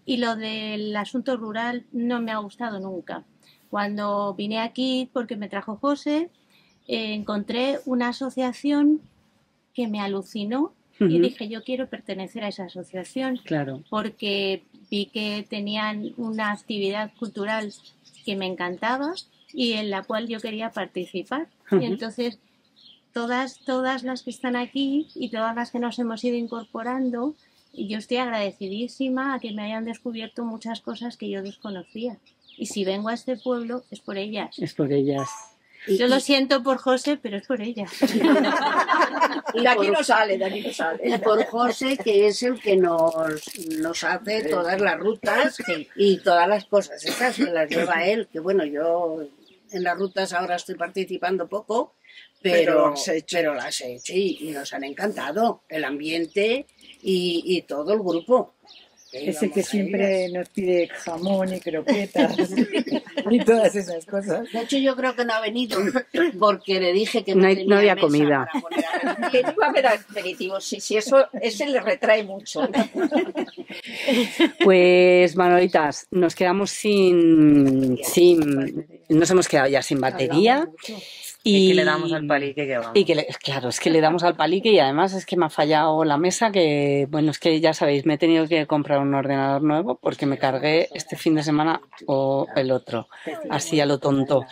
y lo del asunto rural no me ha gustado nunca. Cuando vine aquí, porque me trajo José, eh, encontré una asociación que me alucinó. Uh-huh. Y dije, yo quiero pertenecer a esa asociación. Claro. Porque vi que tenían una actividad cultural que me encantaba y en la cual yo quería participar. Uh-huh. Y entonces... Todas, todas las que están aquí y todas las que nos hemos ido incorporando, yo estoy agradecidísima a que me hayan descubierto muchas cosas que yo desconocía. Y si vengo a este pueblo es por ellas. Es por ellas. Yo y, lo siento por José, pero es por ellas. Y de aquí no sale, de aquí no sale. Y por José, que es el que nos, nos hace todas las rutas y todas las cosas. Estas me las lleva él, que bueno, yo en las rutas ahora estoy participando poco. Pero, pero, pero las he hecho y, y nos han encantado el ambiente y, y todo el grupo. Ese que siempre nos pide jamón y croquetas y todas esas cosas. De hecho, yo creo que no ha venido porque le dije que no, no, hay, tenía no había mesa comida. Para poner a que no iba a haber aperitivos, sí, sí, eso ese le retrae mucho. Pues, Manolitas, nos quedamos sin, sin. Nos hemos quedado ya sin batería. Y, y que le damos al palique que vamos. Y que le, claro, es que le damos al palique y además es que me ha fallado la mesa que, bueno, es que ya sabéis, me he tenido que comprar un ordenador nuevo porque me cargué este fin de semana o el otro, así a lo tonto.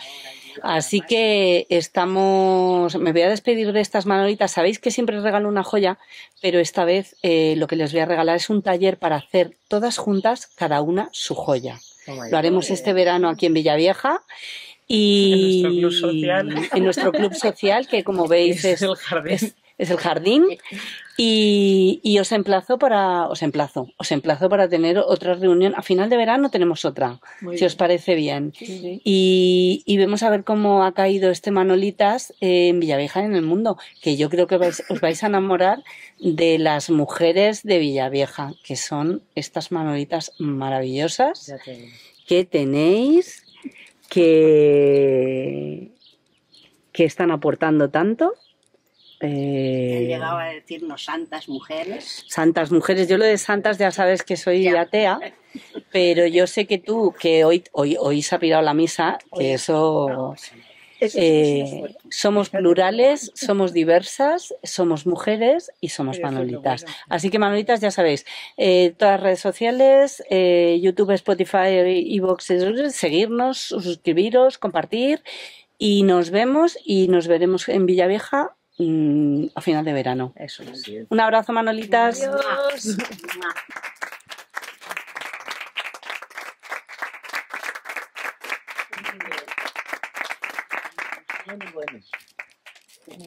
Así que estamos, me voy a despedir de estas Manolitas. Sabéis que siempre regalo una joya, pero esta vez eh, lo que les voy a regalar es un taller para hacer todas juntas, cada una su joya. Lo haremos este verano aquí en Villavieja. Y en nuestro club social, en nuestro club social que como veis es, es el jardín, es, es el jardín y, y os emplazo para os emplazo os emplazo para tener otra reunión a final de verano. Tenemos otra muy si bien. Os parece bien. Sí, sí. Y, y vemos a ver cómo ha caído este Manolitas en Villavieja en el mundo, que yo creo que vais, os vais a enamorar de las mujeres de Villavieja, que son estas Manolitas maravillosas ya te digo. Que tenéis Que, que están aportando tanto. Eh, Han llegado a decirnos santas mujeres. Santas mujeres. Yo lo de santas ya sabes que soy ya. atea, pero yo sé que tú, que hoy, hoy, hoy se ha pirado la misa, que hoy, eso... No, sí. Eso eh, sí, sí, sí. Somos plurales, somos diversas, somos mujeres y somos Manolitas. Así que Manolitas, ya sabéis, eh, todas las redes sociales, eh, YouTube, Spotify, iVoox, seguirnos, suscribiros, compartir y nos vemos y nos veremos en Villavieja mmm, a final de verano. Eso es. Un abrazo, Manolitas. Adiós. Bueno, bueno.